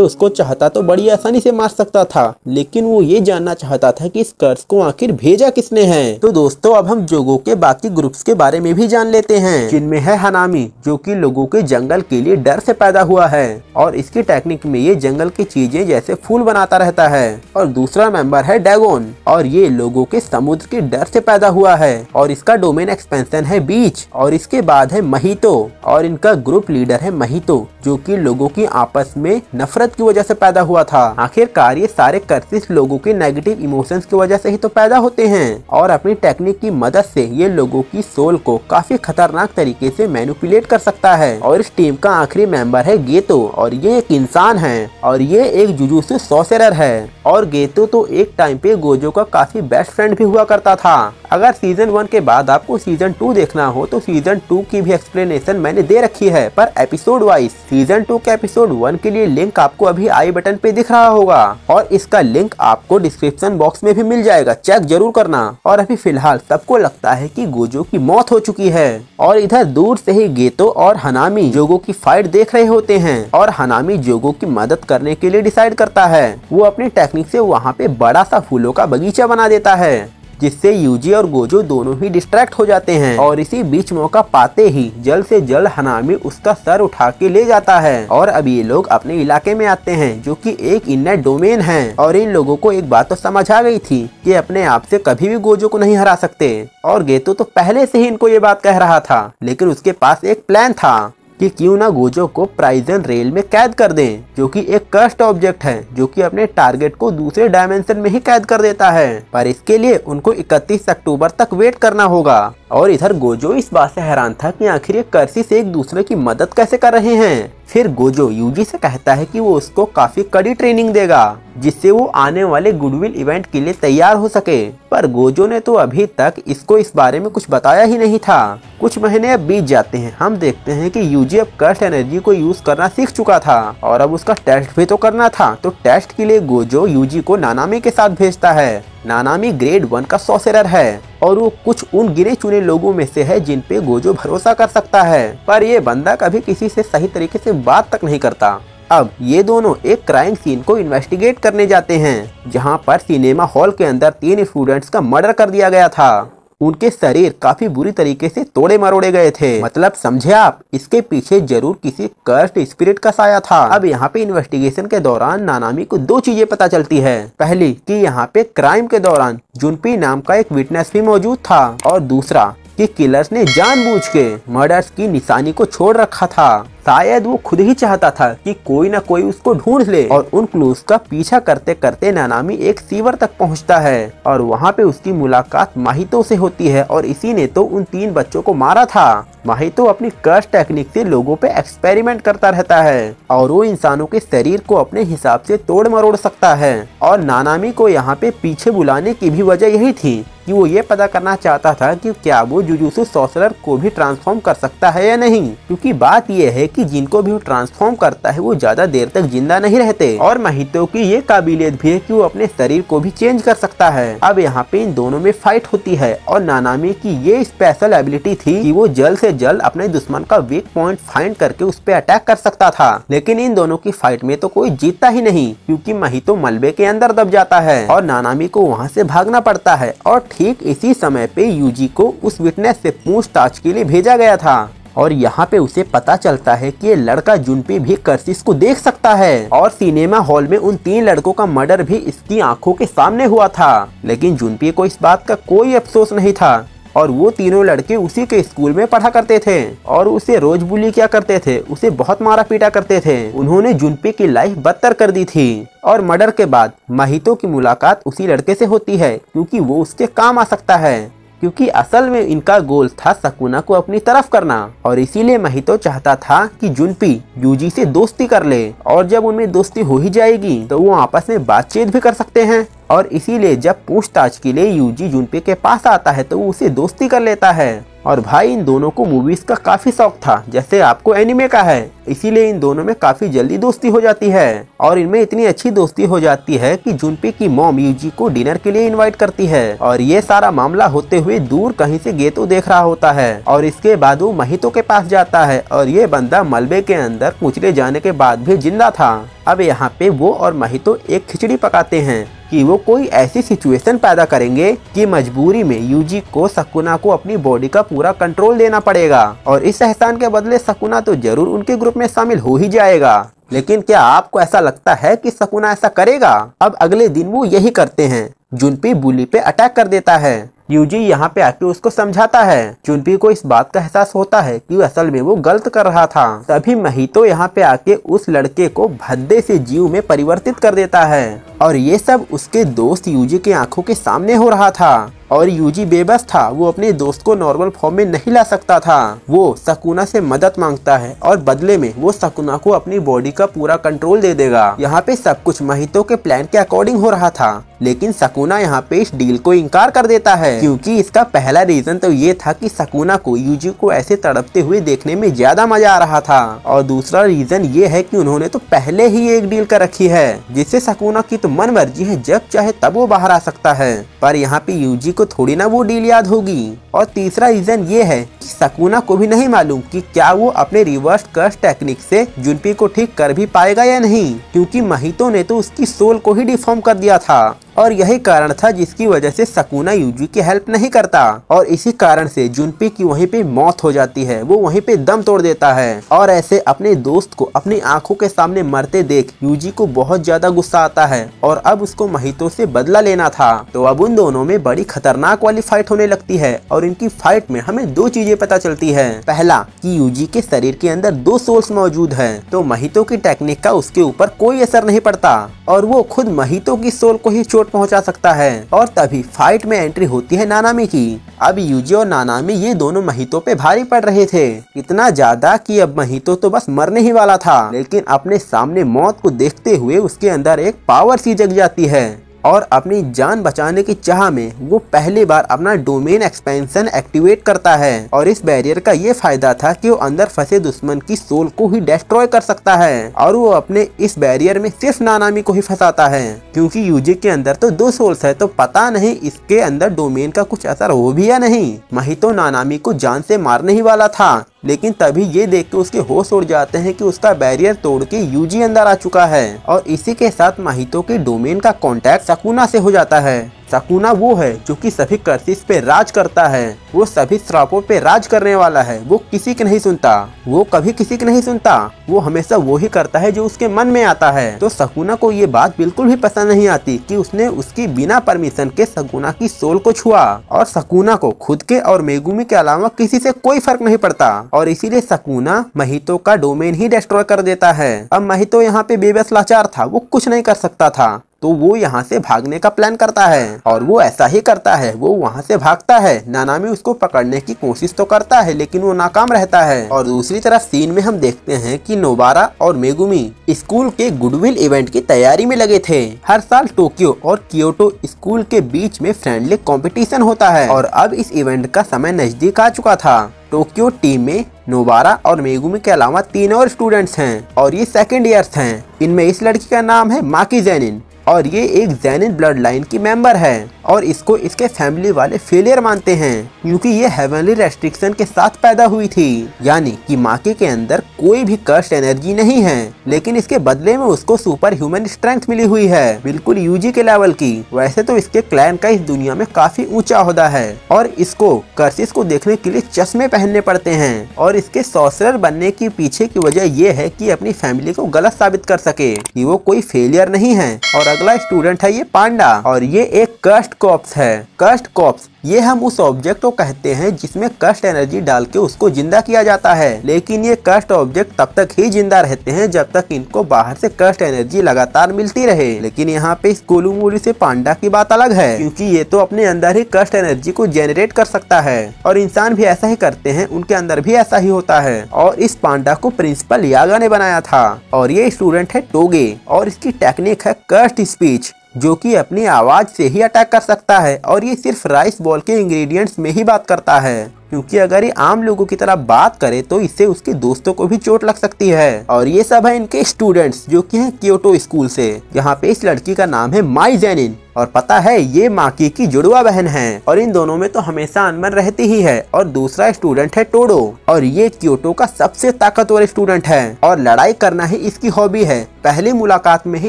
उसको चाहता तो बड़ी आसानी से मार सकता था, लेकिन वो ये जानना चाहता था कि इस कर्स को आखिर भेजा किसने है। तो दोस्तों अब हम जोगो के बाकी ग्रुप्स के बारे में भी जान लेते हैं, जिनमें है हनामी जो कि लोगों के जंगल के लिए डर से पैदा हुआ है और इसकी टेक्निक में ये जंगल की चीजें जैसे फूल बनाता रहता है। और दूसरा मेंबर है डैगोन और ये लोगों के समुद्र के डर से पैदा हुआ है और इसका डोमेन एक्सपेंशन है बीच। और इसके बाद है महितो और इनका ग्रुप लीडर है महितो जो कि लोगों की आपस में नफरत की वजह से पैदा हुआ था। आखिरकार ये सारे कर्सिस लोगों के नेगेटिव इमोशंस की वजह से ही तो पैदा होते हैं, और अपनी टेक्निक की मदद से ये लोगों की सोल को काफी खतरनाक तरीके से मैनिपुलेट कर सकता है। और इस टीम का आखिरी मेंबर है गेतो और ये एक इंसान है और ये एक जुजुत्सु सॉसेरर है। और गेतो तो एक टाइम पे गोजो का काफी बेस्ट फ्रेंड भी हुआ करता था। अगर सीजन वन के बाद आपको सीजन टू देखना हो तो सीजन टू की भी एक्सप्लेनेशन मैंने दे रखी है, पर एपिसोड वाइज। सीजन टू के एपिसोड वन के लिए लिंक आपको अभी आई बटन पे दिख रहा होगा और इसका लिंक आपको डिस्क्रिप्शन बॉक्स में भी मिल जाएगा, चेक जरूर करना। और अभी फिलहाल सबको लगता है कि गोजो की मौत हो चुकी है और इधर दूर से ही गेतो और हनामी जोगो की फाइट देख रहे होते हैं और हनामी जोगो की मदद करने के लिए डिसाइड करता है। वो अपनी टेक्निक से वहाँ पे बड़ा सा फूलों का बगीचा बना देता है जिससे यूजी और गोजो दोनों ही डिस्ट्रैक्ट हो जाते हैं। और इसी बीच मौका पाते ही जल्द से जल्द हनामी उसका सर उठा के ले जाता है। और अब ये लोग अपने इलाके में आते हैं जो कि एक इनर डोमेन है और इन लोगों को एक बात तो समझ आ गई थी कि अपने आप से कभी भी गोजो को नहीं हरा सकते। और गेतो तो पहले से ही इनको ये बात कह रहा था, लेकिन उसके पास एक प्लान था कि क्यों ना गोजो को प्राइजन रेल में कैद कर दें जो कि एक कर्स्ट ऑब्जेक्ट है जो कि अपने टारगेट को दूसरे डायमेंशन में ही कैद कर देता है, पर इसके लिए उनको इकतीस अक्टूबर तक वेट करना होगा। और इधर गोजो इस बात से हैरान था कि आखिर ये कर्सिस एक दूसरे की मदद कैसे कर रहे हैं। फिर गोजो यूजी से कहता है कि वो उसको काफी कड़ी ट्रेनिंग देगा जिससे वो आने वाले गुडविल इवेंट के लिए तैयार हो सके, पर गोजो ने तो अभी तक इसको इस बारे में कुछ बताया ही नहीं था। कुछ महीने अब बीत जाते हैं, हम देखते हैं कि यूजी अब कर्स्ट एनर्जी को यूज करना सीख चुका था और अब उसका टेस्ट भी तो करना था, तो टेस्ट के लिए गोजो यूजी को नानामी के साथ भेजता है। नानामी ग्रेड वन का सॉसेरर है और वो कुछ उन गिने चुने लोगों में से है जिन पे गोजो भरोसा कर सकता है, पर ये बंदा कभी किसी से सही तरीके से बात तक नहीं करता। अब ये दोनों एक क्राइम सीन को इन्वेस्टिगेट करने जाते हैं जहाँ पर सिनेमा हॉल के अंदर तीन स्टूडेंट्स का मर्डर कर दिया गया था। उनके शरीर काफी बुरी तरीके से तोड़े मरोड़े गए थे, मतलब समझे आप, इसके पीछे जरूर किसी कर्स्ड स्पिरिट का साया था। अब यहाँ पे इन्वेस्टिगेशन के दौरान नानामी को दो चीजें पता चलती है, पहली कि यहाँ पे क्राइम के दौरान जुनपी नाम का एक विटनेस भी मौजूद था, और दूसरा कि किलर्स ने जानबूझ के मर्डर्स की निशानी को छोड़ रखा था। शायद वो खुद ही चाहता था कि कोई ना कोई उसको ढूंढ ले। और उन क्लूज का पीछा करते करते नानामी एक सीवर तक पहुंचता है और वहां पे उसकी मुलाकात माहितो से होती है और इसी ने तो उन तीन बच्चों को मारा था। माहितो अपनी कर्स टेक्निक से लोगों पे एक्सपेरिमेंट करता रहता है और वो इंसानों के शरीर को अपने हिसाब से तोड़ मरोड़ सकता है। और नानामी को यहाँ पे पीछे बुलाने की भी वजह यही थी कि वो ये पता करना चाहता था कि क्या वो जुजुत्सु सॉर्सरर को भी ट्रांसफॉर्म कर सकता है या नहीं, क्योंकि बात यह है कि जिनको भी वो ट्रांसफॉर्म करता है वो ज्यादा देर तक जिंदा नहीं रहते। और माहितो की ये काबिलियत भी है कि वो अपने शरीर को भी चेंज कर सकता है। अब यहाँ पे इन दोनों में फाइट होती है और नानामी की ये स्पेशल एबिलिटी थी कि वो जल्द से जल्द अपने दुश्मन का वीक पॉइंट फाइंड करके उस पर अटैक कर सकता था। लेकिन इन दोनों की फाइट में तो कोई जीतता ही नहीं, क्योंकि माहितो मलबे के अंदर दब जाता है और नानामी को वहाँ से भागना पड़ता है। और ठीक इसी समय पे यूजी को उस विटनेस से पूछताछ के लिए भेजा गया था और यहाँ पे उसे पता चलता है कि ये लड़का जुनपी भी कर्सिस को देख सकता है और सिनेमा हॉल में उन तीन लड़कों का मर्डर भी इसकी आंखों के सामने हुआ था। लेकिन जुनपी को इस बात का कोई अफसोस नहीं था और वो तीनों लड़के उसी के स्कूल में पढ़ा करते थे और उसे रोज बुली किया करते थे, उसे बहुत मारा पीटा करते थे। उन्होंने जुनपे की लाइफ बदतर कर दी थी। और मर्डर के बाद माहितो की मुलाकात उसी लड़के से होती है क्योंकि वो उसके काम आ सकता है, क्योंकि असल में इनका गोल था सकुना को अपनी तरफ करना और इसीलिए माहितो चाहता था कि जुनपी यूजी से दोस्ती कर ले और जब उनमें दोस्ती हो ही जाएगी तो वो आपस में बातचीत भी कर सकते हैं। और इसीलिए जब पूछताछ के लिए यूजी जुनपे के पास आता है तो वो उसे दोस्ती कर लेता है। और भाई इन दोनों को मूवीज का काफी शौक था, जैसे आपको एनिमे का है, इसीलिए इन दोनों में काफी जल्दी दोस्ती हो जाती है। और इनमें इतनी अच्छी दोस्ती हो जाती है कि जुनपे की मॉम यूजी को डिनर के लिए इनवाइट करती है और ये सारा मामला होते हुए दूर कहीं से गेतो देख रहा होता है। और इसके बाद वो माहितो के पास जाता है और ये बंदा मलबे के अंदर कुचले जाने के बाद भी जिंदा था। अब यहाँ पे वो और माहितो एक खिचड़ी पकाते हैं कि वो कोई ऐसी सिचुएशन पैदा करेंगे कि मजबूरी में यूजी को सकुना को अपनी बॉडी का पूरा कंट्रोल देना पड़ेगा और इस एहसान के बदले सकुना तो जरूर उनके ग्रुप में शामिल हो ही जाएगा। लेकिन क्या आपको ऐसा लगता है कि सकुना ऐसा करेगा? अब अगले दिन वो यही करते हैं। जुनपी बुली पे अटैक कर देता है। यूजी यहाँ पे आके उसको समझाता है। जुनपी को इस बात का एहसास होता है कि असल में वो गलत कर रहा था। तभी माहितो यहाँ पे आके उस लड़के को भद्दे से जीव में परिवर्तित कर देता है और ये सब उसके दोस्त यूजी की आंखों के सामने हो रहा था। और यूजी बेबस था, वो अपने दोस्त को नॉर्मल फॉर्म में नहीं ला सकता था। वो सकुना से मदद मांगता है और बदले में वो सकुना को अपनी बॉडी का पूरा कंट्रोल दे देगा। यहाँ पे सब कुछ माहितो के प्लान के अकॉर्डिंग हो रहा था, लेकिन सकुना यहाँ पे इस डील को इनकार कर देता है, क्योंकि इसका पहला रीजन तो ये था कि सकुना को यूजी को ऐसे तड़पते हुए देखने में ज्यादा मजा आ रहा था। और दूसरा रीजन ये है कि उन्होंने तो पहले ही एक डील कर रखी है जिससे सकुना की तो मन मर्जी है, जब चाहे तब वो बाहर आ सकता है। पर यहाँ पे यूजी को थोड़ी ना वो डील याद होगी। और तीसरा रीजन ये है कि सकुना को भी नहीं मालूम कि क्या वो अपने रिवर्स कर्स टेक्निक से जुनपी को ठीक कर भी पाएगा या नहीं, क्योंकि माहितो ने तो उसकी सोल को ही डिफॉर्म कर दिया था। और यही कारण था जिसकी वजह से सकुना यूजी की हेल्प नहीं करता और इसी कारण से जुनपी की वहीं पे मौत हो जाती है, वो वहीं पे दम तोड़ देता है। और ऐसे अपने दोस्त को अपनी आंखों के सामने मरते देख यूजी को बहुत ज्यादा गुस्सा आता है और अब उसको माहितो से बदला लेना था। तो अब उन दोनों में बड़ी खतरनाक वाली फाइट होने लगती है और इनकी फाइट में हमें दो चीजें पता चलती है। पहला कि यूजी के शरीर के अंदर दो सोल्स मौजूद है, तो माहितो की टेक्निक का उसके ऊपर कोई असर नहीं पड़ता और वो खुद माहितो की सोल को ही पहुंचा सकता है। और तभी फाइट में एंट्री होती है नानामी की। अब यूजी और नानामी ये दोनों माहितो पे भारी पड़ रहे थे, इतना ज्यादा कि अब माहितो तो बस मरने ही वाला था। लेकिन अपने सामने मौत को देखते हुए उसके अंदर एक पावर सी जग जाती है और अपनी जान बचाने की चाह में वो पहली बार अपना डोमेन एक्सपेंशन एक्टिवेट करता है। और इस बैरियर का ये फायदा था कि वो अंदर फंसे दुश्मन की सोल को ही डिस्ट्रॉय कर सकता है और वो अपने इस बैरियर में सिर्फ नानामी को ही फंसाता है, क्योंकि यूजी के अंदर तो दो सोल्स है, तो पता नहीं इसके अंदर डोमेन का कुछ असर हो भी या नहीं। माहितो नानामी को जान से मारने ही वाला था, लेकिन तभी ये देख के उसके होश उड़ जाते हैं कि उसका बैरियर तोड़ के यूजी अंदर आ चुका है। और इसी के साथ माहितो के डोमेन का कांटेक्ट सकुना से हो जाता है। सकुना वो है जो कि सभी कर्सिस पे राज करता है, वो सभी श्रापों पे राज करने वाला है, वो किसी की नहीं सुनता, वो कभी किसी की नहीं सुनता, वो हमेशा वो ही करता है जो उसके मन में आता है। तो सकुना को ये बात बिल्कुल भी पसंद नहीं आती कि उसने उसकी बिना परमिशन के सकुना की सोल को छुआ। और सकुना को खुद के और मेगुमी के अलावा किसी से कोई फर्क नहीं पड़ता और इसीलिए सकुना माहितो का डोमेन ही डिस्ट्रॉय कर देता है। अब माहितो यहाँ पे बेबस लाचार था, वो कुछ नहीं कर सकता था तो वो यहाँ से भागने का प्लान करता है और वो ऐसा ही करता है। वो वहाँ से भागता है, नानामी उसको पकड़ने की कोशिश तो करता है लेकिन वो नाकाम रहता है। और दूसरी तरफ सीन में हम देखते हैं कि नोबारा और मेगुमी स्कूल के गुडविल इवेंट की तैयारी में लगे थे। हर साल टोक्यो और क्योटो स्कूल के बीच में फ्रेंडली कॉम्पिटिशन होता है और अब इस इवेंट का समय नजदीक आ चुका था। टोक्यो टीम में नोबारा और मेगुमी के अलावा तीन और स्टूडेंट्स हैं और ये सेकेंड ईयर्स हैं। इनमें इस लड़की का नाम है माकी ज़ेनिन और ये एक ज़ेनिन ब्लड लाइन की मेंबर है और इसको इसके फैमिली वाले फेलियर मानते हैं क्योंकि ये हेवनली रेस्ट्रिक्शन के साथ पैदा हुई थी, यानी कि माकी के अंदर कोई भी कर्स्ट एनर्जी नहीं है लेकिन इसके बदले में उसको सुपर ह्यूमन स्ट्रेंथ मिली हुई है, बिल्कुल यूजी के लेवल की। वैसे तो इसके क्लैन का इस दुनिया में काफी ऊंचा होदा है और इसको कर्सेस को देखने के लिए चश्मे पहनने पड़ते हैं और इसके सॉर्सरर बनने के पीछे की वजह यह है कि अपनी फैमिली को गलत साबित कर सके कि वो कोई फेलियर नहीं है। और अगला स्टूडेंट है ये पांडा और ये एक कर्स्ट कॉप्स है। कर्स्ट कॉप्स ये हम उस ऑब्जेक्ट को कहते हैं जिसमें कर्स्ट एनर्जी डाल के उसको जिंदा किया जाता है, लेकिन ये कर्स्ट ऑब्जेक्ट तब तक ही जिंदा रहते हैं जब तक इनको बाहर से कर्स्ट एनर्जी लगातार मिलती रहे। लेकिन यहाँ पे इस गोलू मोलू से पांडा की बात अलग है क्योंकि ये तो अपने अंदर ही कर्स्ट एनर्जी को जेनरेट कर सकता है और इंसान भी ऐसा ही करते हैं, उनके अंदर भी ऐसा ही होता है। और इस पांडा को प्रिंसिपल यागा ने बनाया था और ये स्टूडेंट है टोगे और इसकी टेक्निक है कर्स्ट स्पीच जो कि अपनी आवाज से ही अटैक कर सकता है और ये सिर्फ राइस बॉल के इंग्रेडिएंट्स में ही बात करता है क्योंकि अगर ये आम लोगों की तरह बात करे तो इससे उसके दोस्तों को भी चोट लग सकती है। और ये सब है इनके स्टूडेंट्स जो कि हैं क्योटो स्कूल से। यहाँ पे इस लड़की का नाम है माई ज़ेनिन और पता है ये माकी की जुड़वा बहन है और इन दोनों में तो हमेशा अनबन रहती ही है। और दूसरा स्टूडेंट है टोडो और ये क्योटो का सबसे ताकतवर स्टूडेंट है और लड़ाई करना ही इसकी हॉबी है। पहली मुलाकात में ही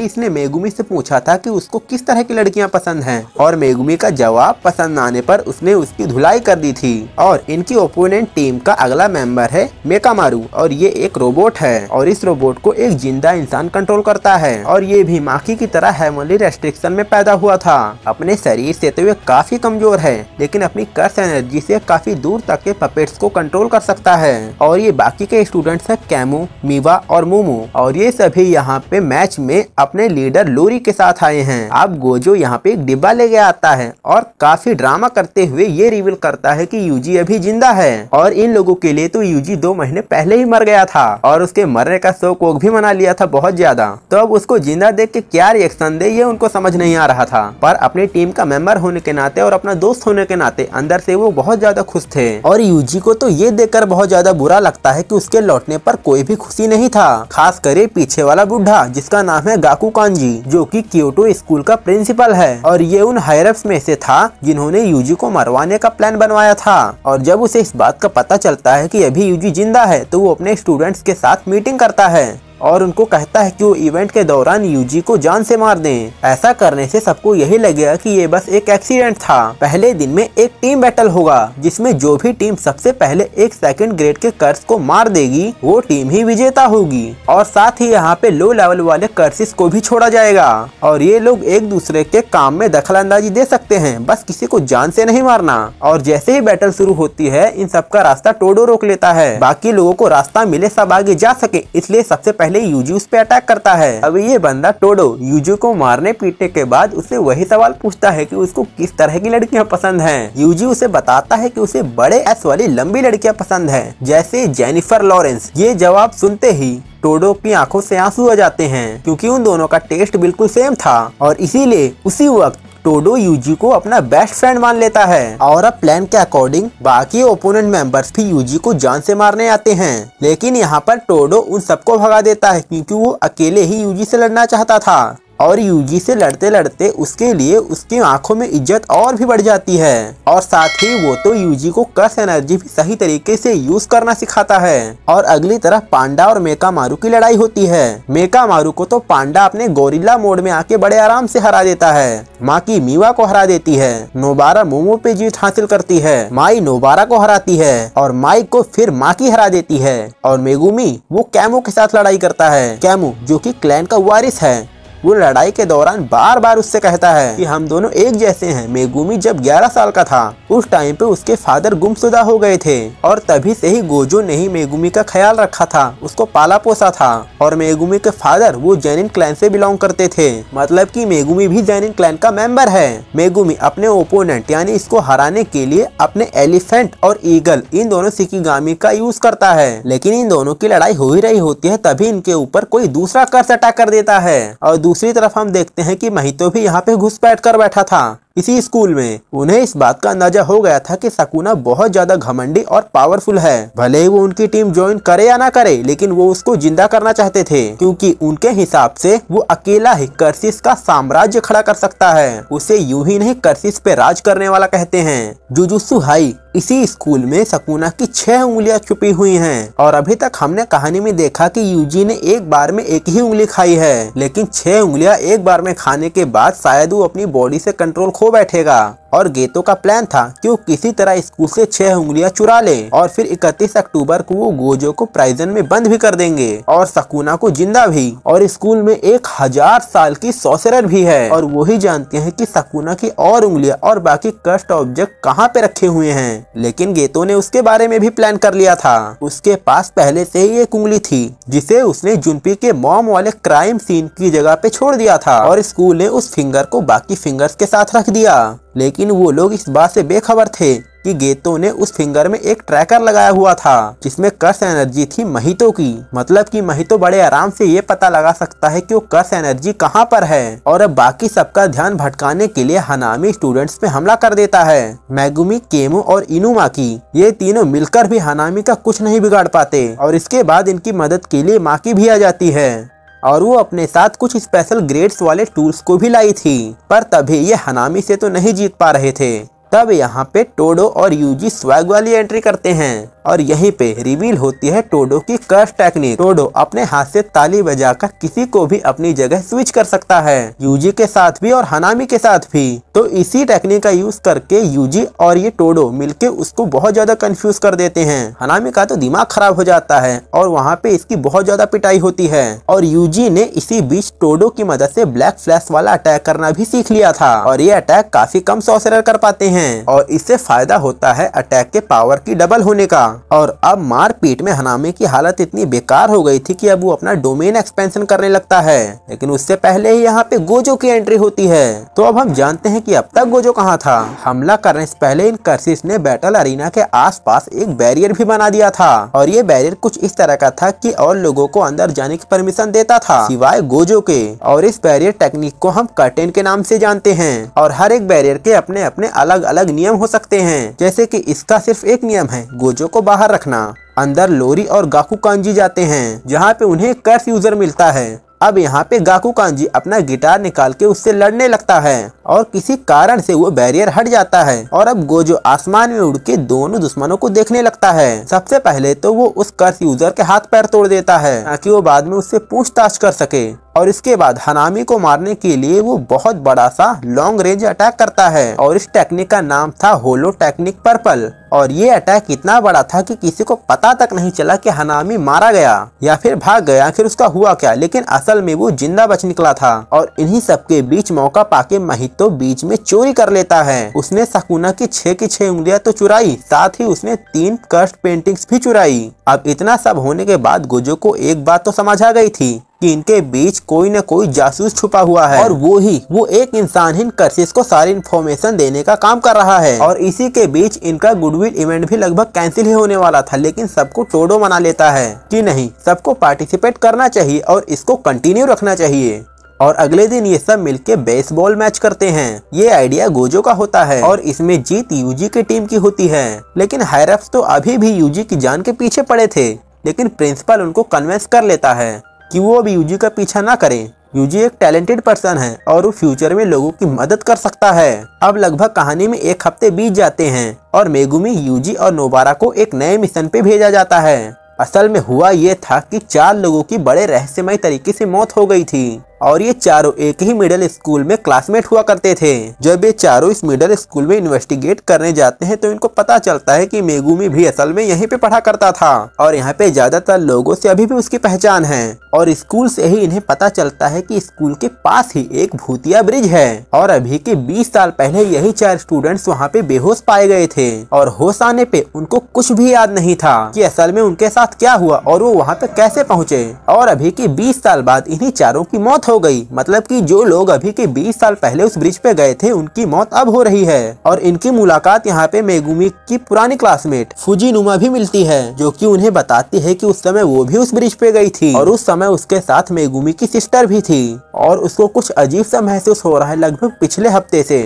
इसने मेगुमी से पूछा था कि उसको किस तरह की लड़कियां पसंद हैं और मेगुमी का जवाब पसंद आने पर उसने उसकी धुलाई कर दी थी। और इनकी ओपोनेंट टीम का अगला मेंबर है मेकामारू और ये एक रोबोट है और इस रोबोट को एक जिंदा इंसान कंट्रोल करता है और ये भी माकी की तरह हेवनली रेस्ट्रिक्शन में पैदा हुआ था। अपने शरीर से तो ये काफी कमजोर है लेकिन अपनी कर्स एनर्जी से काफी दूर तक के पपेट्स को कंट्रोल कर सकता है। और ये बाकी के स्टूडेंट्स हैं कैमू, मीवा और मोमो और ये सभी यहाँ पे मैच में अपने लीडर लोरी के साथ आए हैं। अब गोजो यहाँ पे एक डिब्बा लेके आता है और काफी ड्रामा करते हुए ये रिवील करता है कि यूजी अभी जिंदा है और इन लोगों के लिए तो यूजी दो महीने पहले ही मर गया था और उसके मरने का शोक वोक भी मना लिया था बहुत ज्यादा। तो अब उसको जिंदा देख के क्या रिएक्शन दे ये उनको समझ नहीं आ रहा था, पर अपने टीम का मेंबर होने के नाते और अपना दोस्त होने के नाते अंदर से वो बहुत ज्यादा खुश थे। और यूजी को तो ये देखकर बहुत ज्यादा बुरा लगता है कि उसके लौटने पर कोई भी खुशी नहीं था, खास करे पीछे वाला बुढ़ा जिसका नाम है गाकुगांजी जो कि क्योटो स्कूल का प्रिंसिपल है और ये उन हायरअप्स में से था जिन्होंने यूजी को मरवाने का प्लान बनवाया था। और जब उसे इस बात का पता चलता है कि अभी यूजी जिंदा है तो वो अपने स्टूडेंट्स के साथ मीटिंग करता है और उनको कहता है कि वो इवेंट के दौरान यूजी को जान से मार दें। ऐसा करने से सबको यही लगेगा कि ये बस एक एक्सीडेंट था। पहले दिन में एक टीम बैटल होगा जिसमें जो भी टीम सबसे पहले एक सेकंड ग्रेड के कर्स को मार देगी वो टीम ही विजेता होगी और साथ ही यहाँ पे लो लेवल वाले कर्सेस को भी छोड़ा जाएगा और ये लोग एक दूसरे के काम में दखल अंदाजी दे सकते हैं, बस किसी को जान से नहीं मारना। और जैसे ही बैटल शुरू होती है इन सबका रास्ता टोडो रोक लेता है, बाकी लोगों को रास्ता मिले सब आगे जा सके इसलिए सबसे पहले यूजी उस पे अटैक करता है। अब ये बंदा टोडो यूजी को मारने पीटने के बाद उससे वही सवाल पूछता है कि उसको किस तरह की लड़कियां पसंद हैं। यूजी उसे बताता है कि उसे बड़े एस वाली लंबी लड़कियां पसंद हैं, जैसे जेनिफर लॉरेंस। ये जवाब सुनते ही टोडो की आंखों से आंसू आ जाते हैं क्योंकि उन दोनों का टेस्ट बिल्कुल सेम था और इसीलिए उसी वक्त टोडो यूजी को अपना बेस्ट फ्रेंड मान लेता है। और अब प्लान के अकॉर्डिंग बाकी ओपोनेंट मेंबर्स भी यूजी को जान से मारने आते हैं लेकिन यहाँ पर टोडो उन सबको भगा देता है क्योंकि वो अकेले ही यूजी से लड़ना चाहता था। और यूजी से लड़ते लड़ते उसके लिए उसकी आंखों में इज्जत और भी बढ़ जाती है और साथ ही वो तो यूजी को कर्स एनर्जी भी सही तरीके से यूज करना सिखाता है। और अगली तरफ पांडा और मेकामारू की लड़ाई होती है। मेकामारू को तो पांडा अपने गोरिल्ला मोड में आके बड़े आराम से हरा देता है, माकी मीवा को हरा देती है, नोबारा मोमो पे जीत हासिल करती है, माई नोबारा को हराती है और माई को फिर माकी हरा देती है। और मेगुमी वो कैमो के साथ लड़ाई करता है, कैमो जो की क्लैन का वारिस है वो लड़ाई के दौरान बार बार उससे कहता है कि हम दोनों एक जैसे हैं। मेगुमी जब ग्यारह साल का था उस टाइम पे उसके फादर गुमशुदा हो गए थे और तभी से ही गोजो ने ही मेगुमी का ख्याल रखा था, उसको पाला पोसा था। और मेगुमी के फादर वो जेनिन क्लैन से बिलोंग करते थे, मतलब कि मेगुमी भी जेनिन क्लैन का मेंबर है। मेगुमी अपने ओपोनेंट यानी इसको हराने के लिए अपने एलिफेंट और ईगल इन दोनों सिकिगामी का यूज करता है, लेकिन इन दोनों की लड़ाई हो ही रही होती है तभी इनके ऊपर कोई दूसरा कर्स अटैक कर देता है। और दूसरी तरफ हम देखते हैं कि महितो भी यहाँ पे घुसपैठ कर बैठा था इसी स्कूल में। उन्हें इस बात का अंदाजा हो गया था कि सुकुना बहुत ज्यादा घमंडी और पावरफुल है, भले ही वो उनकी टीम ज्वाइन करे या ना करे लेकिन वो उसको जिंदा करना चाहते थे क्योंकि उनके हिसाब से वो अकेला ही कर्सिस का साम्राज्य खड़ा कर सकता है, उसे यूं ही नहीं कर्सिस पे राज करने वाला कहते हैं। जुजुत्सु हाई इसी स्कूल में सुकुना की छह उंगलियां छुपी हुई हैं और अभी तक हमने कहानी में देखा कि यूजी ने एक बार में एक ही उंगली खाई है, लेकिन छह उंगलियां एक बार में खाने के बाद शायद वो अपनी बॉडी से कंट्रोल खो बैठेगा। और गेतो का प्लान था कि वो किसी तरह स्कूल से छह उंगलियां चुरा ले और फिर इकतीस अक्टूबर को वो गोजो को प्राइजन में बंद भी कर देंगे और सुकुना को जिंदा भी। और स्कूल में एक हजार साल की सॉसेरर भी है और वो ही जानते हैं कि सुकुना की और उंगलियां और बाकी कष्ट ऑब्जेक्ट कहाँ पे रखे हुए हैं। लेकिन गेतो ने उसके बारे में भी प्लान कर लिया था, उसके पास पहले से ही एक उंगली थी जिसे उसने जुनपी के मॉम वाले क्राइम सीन की जगह पे छोड़ दिया था और स्कूल ने उस फिंगर को बाकी फिंगर्स के साथ रख दिया। लेकिन वो लोग इस बात से बेखबर थे कि गेतो ने उस फिंगर में एक ट्रैकर लगाया हुआ था जिसमें कर्स एनर्जी थी महितो की, मतलब कि महितो बड़े आराम से ये पता लगा सकता है कि वो कर्स एनर्जी कहाँ पर है। और अब बाकी सबका ध्यान भटकाने के लिए हनामी स्टूडेंट्स पे हमला कर देता है। मेगुमी, केमो और इनुमाकी ये तीनों मिलकर भी हनामी का कुछ नहीं बिगाड़ पाते और इसके बाद इनकी मदद के लिए माकी भी आ जाती है और वो अपने साथ कुछ स्पेशल ग्रेड्स वाले टूल्स को भी लाई थी, पर तभी ये हनामी से तो नहीं जीत पा रहे थे। तब यहाँ पे टोडो और यूजी स्वैग वाली एंट्री करते हैं और यहीं पे रिवील होती है टोडो की कर्स टेक्निक। टोडो अपने हाथ से ताली बजाकर किसी को भी अपनी जगह स्विच कर सकता है, यूजी के साथ भी और हनामी के साथ भी। तो इसी टेक्निक का यूज करके यूजी और ये टोडो मिलके उसको बहुत ज्यादा कंफ्यूज कर देते हैं। हनामी का तो दिमाग खराब हो जाता है और वहाँ पे इसकी बहुत ज्यादा पिटाई होती है। और यूजी ने इसी बीच टोडो की मदद से ब्लैक फ्लैश वाला अटैक करना भी सीख लिया था और ये अटैक काफी कम सॉसेरर कर पाते हैं और इससे फायदा होता है अटैक के पावर की डबल होने का। और अब मारपीट में हनामी की हालत इतनी बेकार हो गई थी कि अब वो अपना डोमेन एक्सपेंशन करने लगता है, लेकिन उससे पहले ही यहाँ पे गोजो की एंट्री होती है। तो अब हम जानते हैं कि अब तक गोजो कहाँ था। हमला करने से पहले इन कर्सिस ने बैटल अरीना के आसपास एक बैरियर भी बना दिया था और ये बैरियर कुछ इस तरह का था कि और लोगों को अंदर जाने की परमिशन देता था सिवाय गोजो के। और इस बैरियर टेक्निक को हम कर्टेन के नाम से जानते हैं और हर एक बैरियर के अपने अपने अलग अलग नियम हो सकते हैं, जैसे कि इसका सिर्फ एक नियम है, गोजो को बाहर रखना। अंदर लोरी और गाकुगांजी जाते हैं जहाँ पे उन्हें कर्स यूजर मिलता है। अब यहाँ पे गाकुगांजी अपना गिटार निकाल के उससे लड़ने लगता है और किसी कारण से वो बैरियर हट जाता है और अब गोजो आसमान में उड़ के दोनों दुश्मनों को देखने लगता है। सबसे पहले तो वो उस कर्स यूजर के हाथ पैर तोड़ देता है ताकि वो बाद में उससे पूछताछ कर सके और इसके बाद हनामी को मारने के लिए वो बहुत बड़ा सा लॉन्ग रेंज अटैक करता है और इस टेक्निक का नाम था होलो टेक्निक पर्पल। और ये अटैक इतना बड़ा था कि किसी को पता तक नहीं चला कि हनामी मारा गया या फिर भाग गया, आखिर उसका हुआ क्या, लेकिन असल में वो जिंदा बच निकला था। और इन्हीं सबके बीच मौका पाके महितो बीच में चोरी कर लेता है। उसने सुकुना की छह की छह उंगलियां तो चुराई, साथ ही उसने तीन कर्स्ड पेंटिंग्स भी चुराई। अब इतना सब होने के बाद गोजो को एक बात तो समझ आ गई थी कि इनके बीच कोई न कोई जासूस छुपा हुआ है और वो ही वो एक इंसान इन कर्सिस को सारी इन्फॉर्मेशन देने का काम कर रहा है। और इसी के बीच इनका गुडविल इवेंट भी लगभग कैंसिल ही होने वाला था, लेकिन सबको टोडो मना लेता है कि नहीं, सबको पार्टिसिपेट करना चाहिए और इसको कंटिन्यू रखना चाहिए। और अगले दिन ये सब मिलके बेसबॉल मैच करते हैं। ये आइडिया गोजो का होता है और इसमें जीत यूजी की टीम की होती है, लेकिन हायरअप्स तो अभी भी यूजी की जान के पीछे पड़े थे। लेकिन प्रिंसिपल उनको कन्विंस कर लेता है कि वो अब यूजी का पीछा ना करें, यूजी एक टैलेंटेड पर्सन है और वो फ्यूचर में लोगों की मदद कर सकता है। अब लगभग कहानी में एक हफ्ते बीत जाते हैं और मेगुमी, यूजी और नोबारा को एक नए मिशन पे भेजा जाता है। असल में हुआ ये था कि चार लोगों की बड़े रहस्यमय तरीके से मौत हो गई थी और ये चारों एक ही मिडिल स्कूल में क्लासमेट हुआ करते थे। जब ये चारों इस मिडिल स्कूल में इन्वेस्टिगेट करने जाते हैं तो इनको पता चलता है कि मेगुमी भी असल में यहीं पे पढ़ा करता था और यहाँ पे ज्यादातर लोगों से अभी भी उसकी पहचान है। और स्कूल से ही इन्हें पता चलता है कि स्कूल के पास ही एक भूतिया ब्रिज है और अभी के बीस साल पहले यही चार स्टूडेंट्स वहाँ पे बेहोश पाए गए थे और होश आने पे उनको कुछ भी याद नहीं था कि असल में उनके साथ क्या हुआ और वो वहाँ पे कैसे पहुँचे। और अभी के बीस साल बाद इन्हीं चारों की मौत हो गई, मतलब कि जो लोग अभी के बीस साल पहले उस ब्रिज पे गए थे उनकी मौत अब हो रही है। और इनकी मुलाकात यहाँ पे मेगुमी की पुरानी क्लासमेट फुजिनुमा भी मिलती है जो कि उन्हें बताती है कि उस समय वो भी उस ब्रिज पे गई थी और उस समय उसके साथ मेगुमी की सिस्टर भी थी और उसको कुछ अजीब सा महसूस हो रहा है लगभग पिछले हफ्ते से।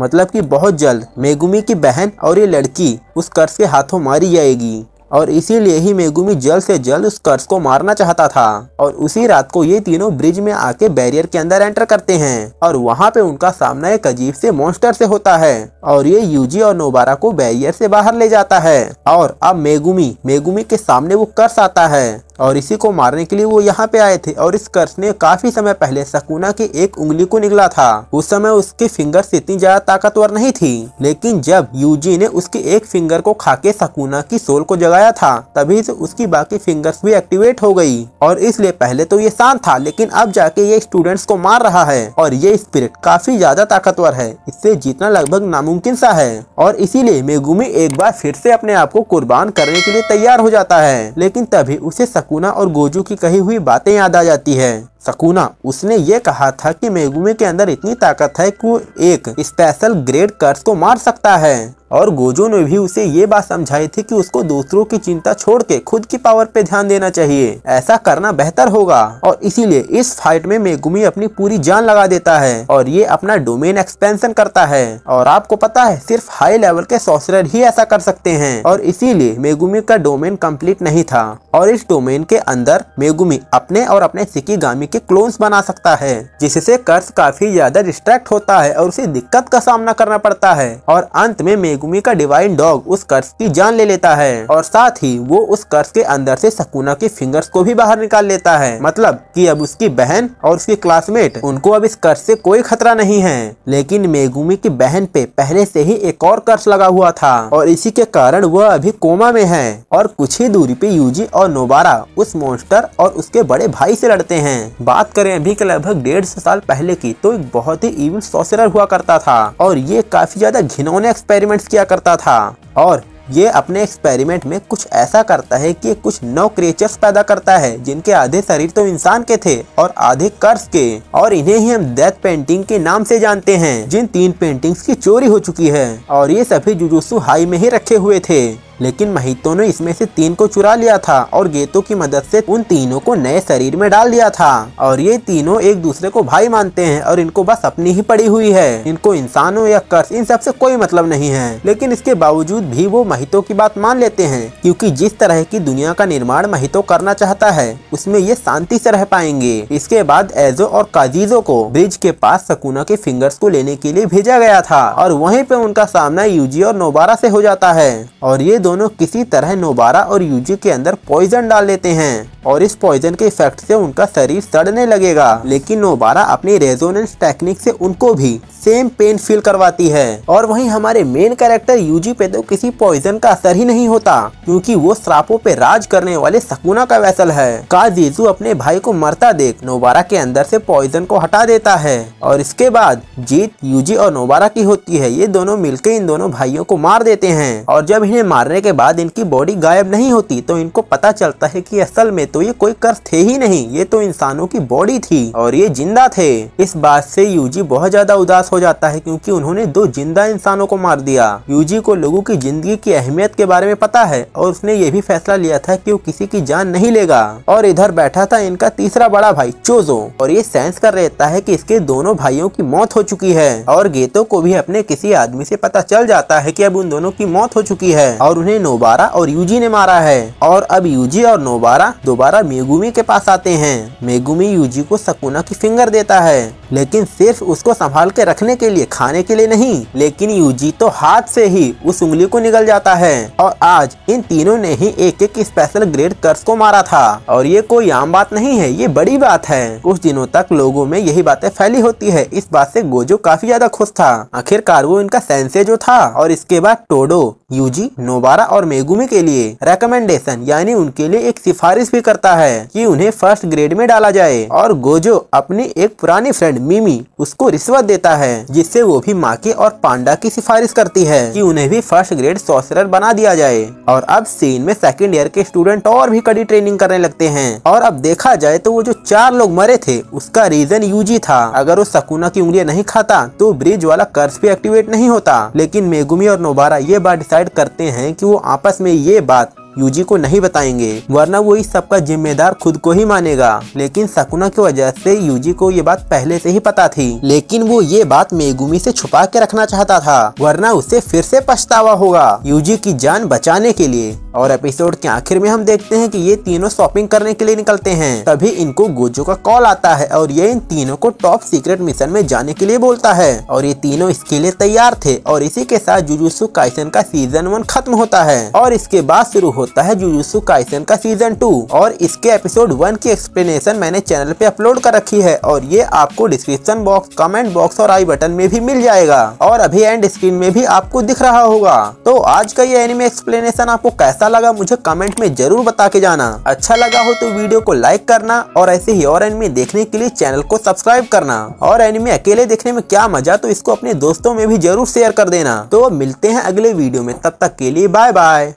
मतलब कि बहुत जल्द मेगुमी की बहन और ये लड़की उस कर्स के हाथों मारी जाएगी और इसीलिए ही मेगुमी जल्द से जल्द उस कर्स को मारना चाहता था। और उसी रात को ये तीनों ब्रिज में आके बैरियर के अंदर एंटर करते हैं और वहाँ पे उनका सामना एक अजीब से मॉन्स्टर से होता है और ये यूजी और नोबारा को बैरियर से बाहर ले जाता है। और अब मेगुमी मेगुमी के सामने वो कर्स आता है और इसी को मारने के लिए वो यहाँ पे आए थे। और इस कर्स ने काफी समय पहले सकुना की एक उंगली को निगला था। उस समय उसकी फिंगर्स इतनी ज्यादा ताकतवर नहीं थी, लेकिन जब यूजी ने उसकी एक फिंगर को खाके सकुना की सोल को जगाया था तभी से उसकी बाकी फिंगर्स भी एक्टिवेट हो गई और इसलिए पहले तो ये शांत था, लेकिन अब जाके ये स्टूडेंट्स को मार रहा है। और ये स्पिरिट काफी ज्यादा ताकतवर है, इससे जीतना लगभग नामुमकिन सा है और इसीलिए मेगुमी एक बार फिर से अपने आप को कुर्बान करने के लिए तैयार हो जाता है। लेकिन तभी उसे सकुना और गोजो की कही हुई बातें याद आ जाती है। सकुना उसने ये कहा था कि मेगुमी के अंदर इतनी ताकत है कि वो एक स्पेशल ग्रेड कर्स को मार सकता है और गोजो ने भी उसे ये बात समझाई थी कि उसको दूसरों की चिंता छोड़ के खुद की पावर पे ध्यान देना चाहिए, ऐसा करना बेहतर होगा। और इसीलिए इस फाइट में मेगुमी अपनी पूरी जान लगा देता है और ये अपना डोमेन एक्सपेंशन करता है और आपको पता है सिर्फ हाई लेवल के सॉर्सरर ही ऐसा कर सकते हैं और इसीलिए मेगुमी का डोमेन कम्प्लीट नहीं था। और इस डोमेन के अंदर मेगुमी अपने और अपने सिकिगामी के क्लोन्स बना सकता है, जिससे कर्स काफी ज्यादा डिस्ट्रैक्ट होता है और उसे दिक्कत का सामना करना पड़ता है। और अंत में मेगुमी का डिवाइन डॉग उस कर्स की जान ले लेता है और साथ ही वो उस कर्स के अंदर से सकुना के फिंगर्स को भी बाहर निकाल लेता है। मतलब कि अब उसकी बहन और उसकी क्लासमेट उनको अब इस कर्स से कोई खतरा नहीं है, लेकिन मेगुमी की बहन पे पहले से ही एक और कर्स लगा हुआ था और इसी के कारण वह अभी कोमा में है। और कुछ ही दूरी पे यूजी और नोबारा उस मॉन्स्टर और उसके बड़े भाई से लड़ते हैं। बात करें अभी के लगभग डेढ़ सौ साल पहले की तो एक बहुत ही इविल सॉर्सरर हुआ करता था और ये काफी ज्यादा घिनौने एक्सपेरिमेंट्स किया करता था। और ये अपने एक्सपेरिमेंट में कुछ ऐसा करता है कि कुछ नौ क्रिएचर्स पैदा करता है जिनके आधे शरीर तो इंसान के थे और आधे कर्स के, और इन्हें ही हम डेथ पेंटिंग के नाम से जानते हैं, जिन तीन पेंटिंग्स की चोरी हो चुकी है और ये सभी जुजुत्सु हाई में ही रखे हुए थे। लेकिन महितो ने इसमें से तीन को चुरा लिया था और गेतो की मदद से उन तीनों को नए शरीर में डाल दिया था और ये तीनों एक दूसरे को भाई मानते हैं और इनको बस अपनी ही पड़ी हुई है, इनको इंसानों या कर्स इन सब से कोई मतलब नहीं है। लेकिन इसके बावजूद भी वो महितो की बात मान लेते हैं क्योंकि जिस तरह की दुनिया का निर्माण महितो करना चाहता है उसमें ये शांति से रह पाएंगे। इसके बाद एजो और काजीजो को ब्रिज के पास सकुना के फिंगर्स को लेने के लिए भेजा गया था और वहीं पे उनका सामना यूजी और नोबारा से हो जाता है और ये दोनों किसी तरह नोबारा और यूजी के अंदर पॉइजन डाल लेते हैं और इस पॉइजन के इफेक्ट से उनका शरीर सड़ने लगेगा, लेकिन नोबारा अपनी रेजोनेंस टेक्निक से उनको भी सेम पेन फील करवाती है। और वहीं हमारे मेन कैरेक्टर यूजी पे तो किसी पॉइजन का असर ही नहीं होता क्योंकि वो श्रापों पे राज करने वाले सकुना का वैसल है। काजीजू अपने भाई को मरता देख नोबारा के अंदर से पॉइजन को हटा देता है और इसके बाद जीत यूजी और नोबारा की होती है। ये दोनों मिलकर इन दोनों भाइयों को मार देते हैं और जब इन्हें मारने के बाद इनकी बॉडी गायब नहीं होती तो इनको पता चलता है कि असल में तो ये कोई कर्स थे ही नहीं, ये तो इंसानों की बॉडी थी और ये जिंदा थे। इस बात से यूजी बहुत ज्यादा उदास हो जाता है क्योंकि उन्होंने दो जिंदा इंसानों को मार दिया। यूजी को लोगों की जिंदगी की अहमियत के बारे में पता है और उसने ये भी फैसला लिया था कि वो किसी की जान नहीं लेगा। और इधर बैठा था इनका तीसरा बड़ा भाई चोजो और ये सेंस कर रहता है कि इसके दोनों भाइयों की मौत हो चुकी है और गेतो को भी अपने किसी आदमी से पता चल जाता है कि अब उन दोनों की मौत हो चुकी है और नोबारा और यूजी ने मारा है। और अब यूजी और नोबारा दोबारा दोबारा मेगुमी के पास आते हैं। मेगुमी यूजी को सुकुना की फिंगर देता है, लेकिन सिर्फ उसको संभाल के रखने के लिए, खाने के लिए नहीं। लेकिन यूजी तो हाथ से ही उस उंगली को निगल जाता है। और आज इन तीनों ने ही एक एक स्पेशल ग्रेड कर्स को मारा था, और ये कोई आम बात नहीं है, ये बड़ी बात है। कुछ दिनों तक लोगों में यही बातें फैली होती है। इस बात से गोजो काफी ज्यादा खुश था। आखिरकार वो इनका सेंसे जो था। और इसके बाद टोडो यूजी, नोबारा और मेगुमी के लिए रेकमेंडेशन यानी उनके लिए एक सिफारिश भी करता है कि उन्हें फर्स्ट ग्रेड में डाला जाए। और गोजो अपनी एक पुरानी फ्रेंड मिमी उसको रिश्वत देता है, जिससे वो भी माकी और पांडा की सिफारिश करती है कि उन्हें भी फर्स्ट ग्रेड सॉर्सरर बना दिया जाए। और अब सीन में सेकंड ईयर के स्टूडेंट और भी कड़ी ट्रेनिंग करने लगते हैं। और अब देखा जाए तो वो जो चार लोग मरे थे उसका रीजन यूजी था। अगर वो सुकुना की उंगलियां नहीं खाता तो ब्रिज वाला कर्स भी एक्टिवेट नहीं होता। लेकिन मेगुमी और नोबारा ये बात डिसाइड करते हैं कि वो आपस में ये बात यूजी को नहीं बताएंगे, वरना वो इस सब का जिम्मेदार खुद को ही मानेगा। लेकिन सुकुना की वजह से यूजी को ये बात पहले से ही पता थी, लेकिन वो ये बात मेगुमी से छुपा के रखना चाहता था, वरना उसे फिर से पछतावा होगा यूजी की जान बचाने के लिए। और एपिसोड के आखिर में हम देखते हैं कि ये तीनों शॉपिंग करने के लिए निकलते हैं। तभी इनको गोजो का कॉल आता है और ये इन तीनों को टॉप सीक्रेट मिशन में जाने के लिए बोलता है, और ये तीनों इसके लिए तैयार थे। और इसी के साथ जुजुत्सु काइसेन का सीजन वन खत्म होता है, और इसके बाद शुरू होता है जुजुत्सु काइसेन का सीजन टू। और इसके एपिसोड वन की एक्सप्लेनेशन मैंने चैनल पे अपलोड कर रखी है, और ये आपको डिस्क्रिप्शन बॉक्स, कमेंट बॉक्स और आई बटन में भी मिल जाएगा, और अभी एंड स्क्रीन में भी आपको दिख रहा होगा। तो आज का ये एनिमे एक्सप्लेनेशन आपको कैसा लगा मुझे कमेंट में जरूर बता के जाना। अच्छा लगा हो तो वीडियो को लाइक करना, और ऐसे ही और एनिमे देखने के लिए चैनल को सब्सक्राइब करना। और एनिमे अकेले देखने में क्या मजा, तो इसको अपने दोस्तों में भी जरूर शेयर कर देना। तो मिलते हैं अगले वीडियो में, तब तक के लिए बाय बाय।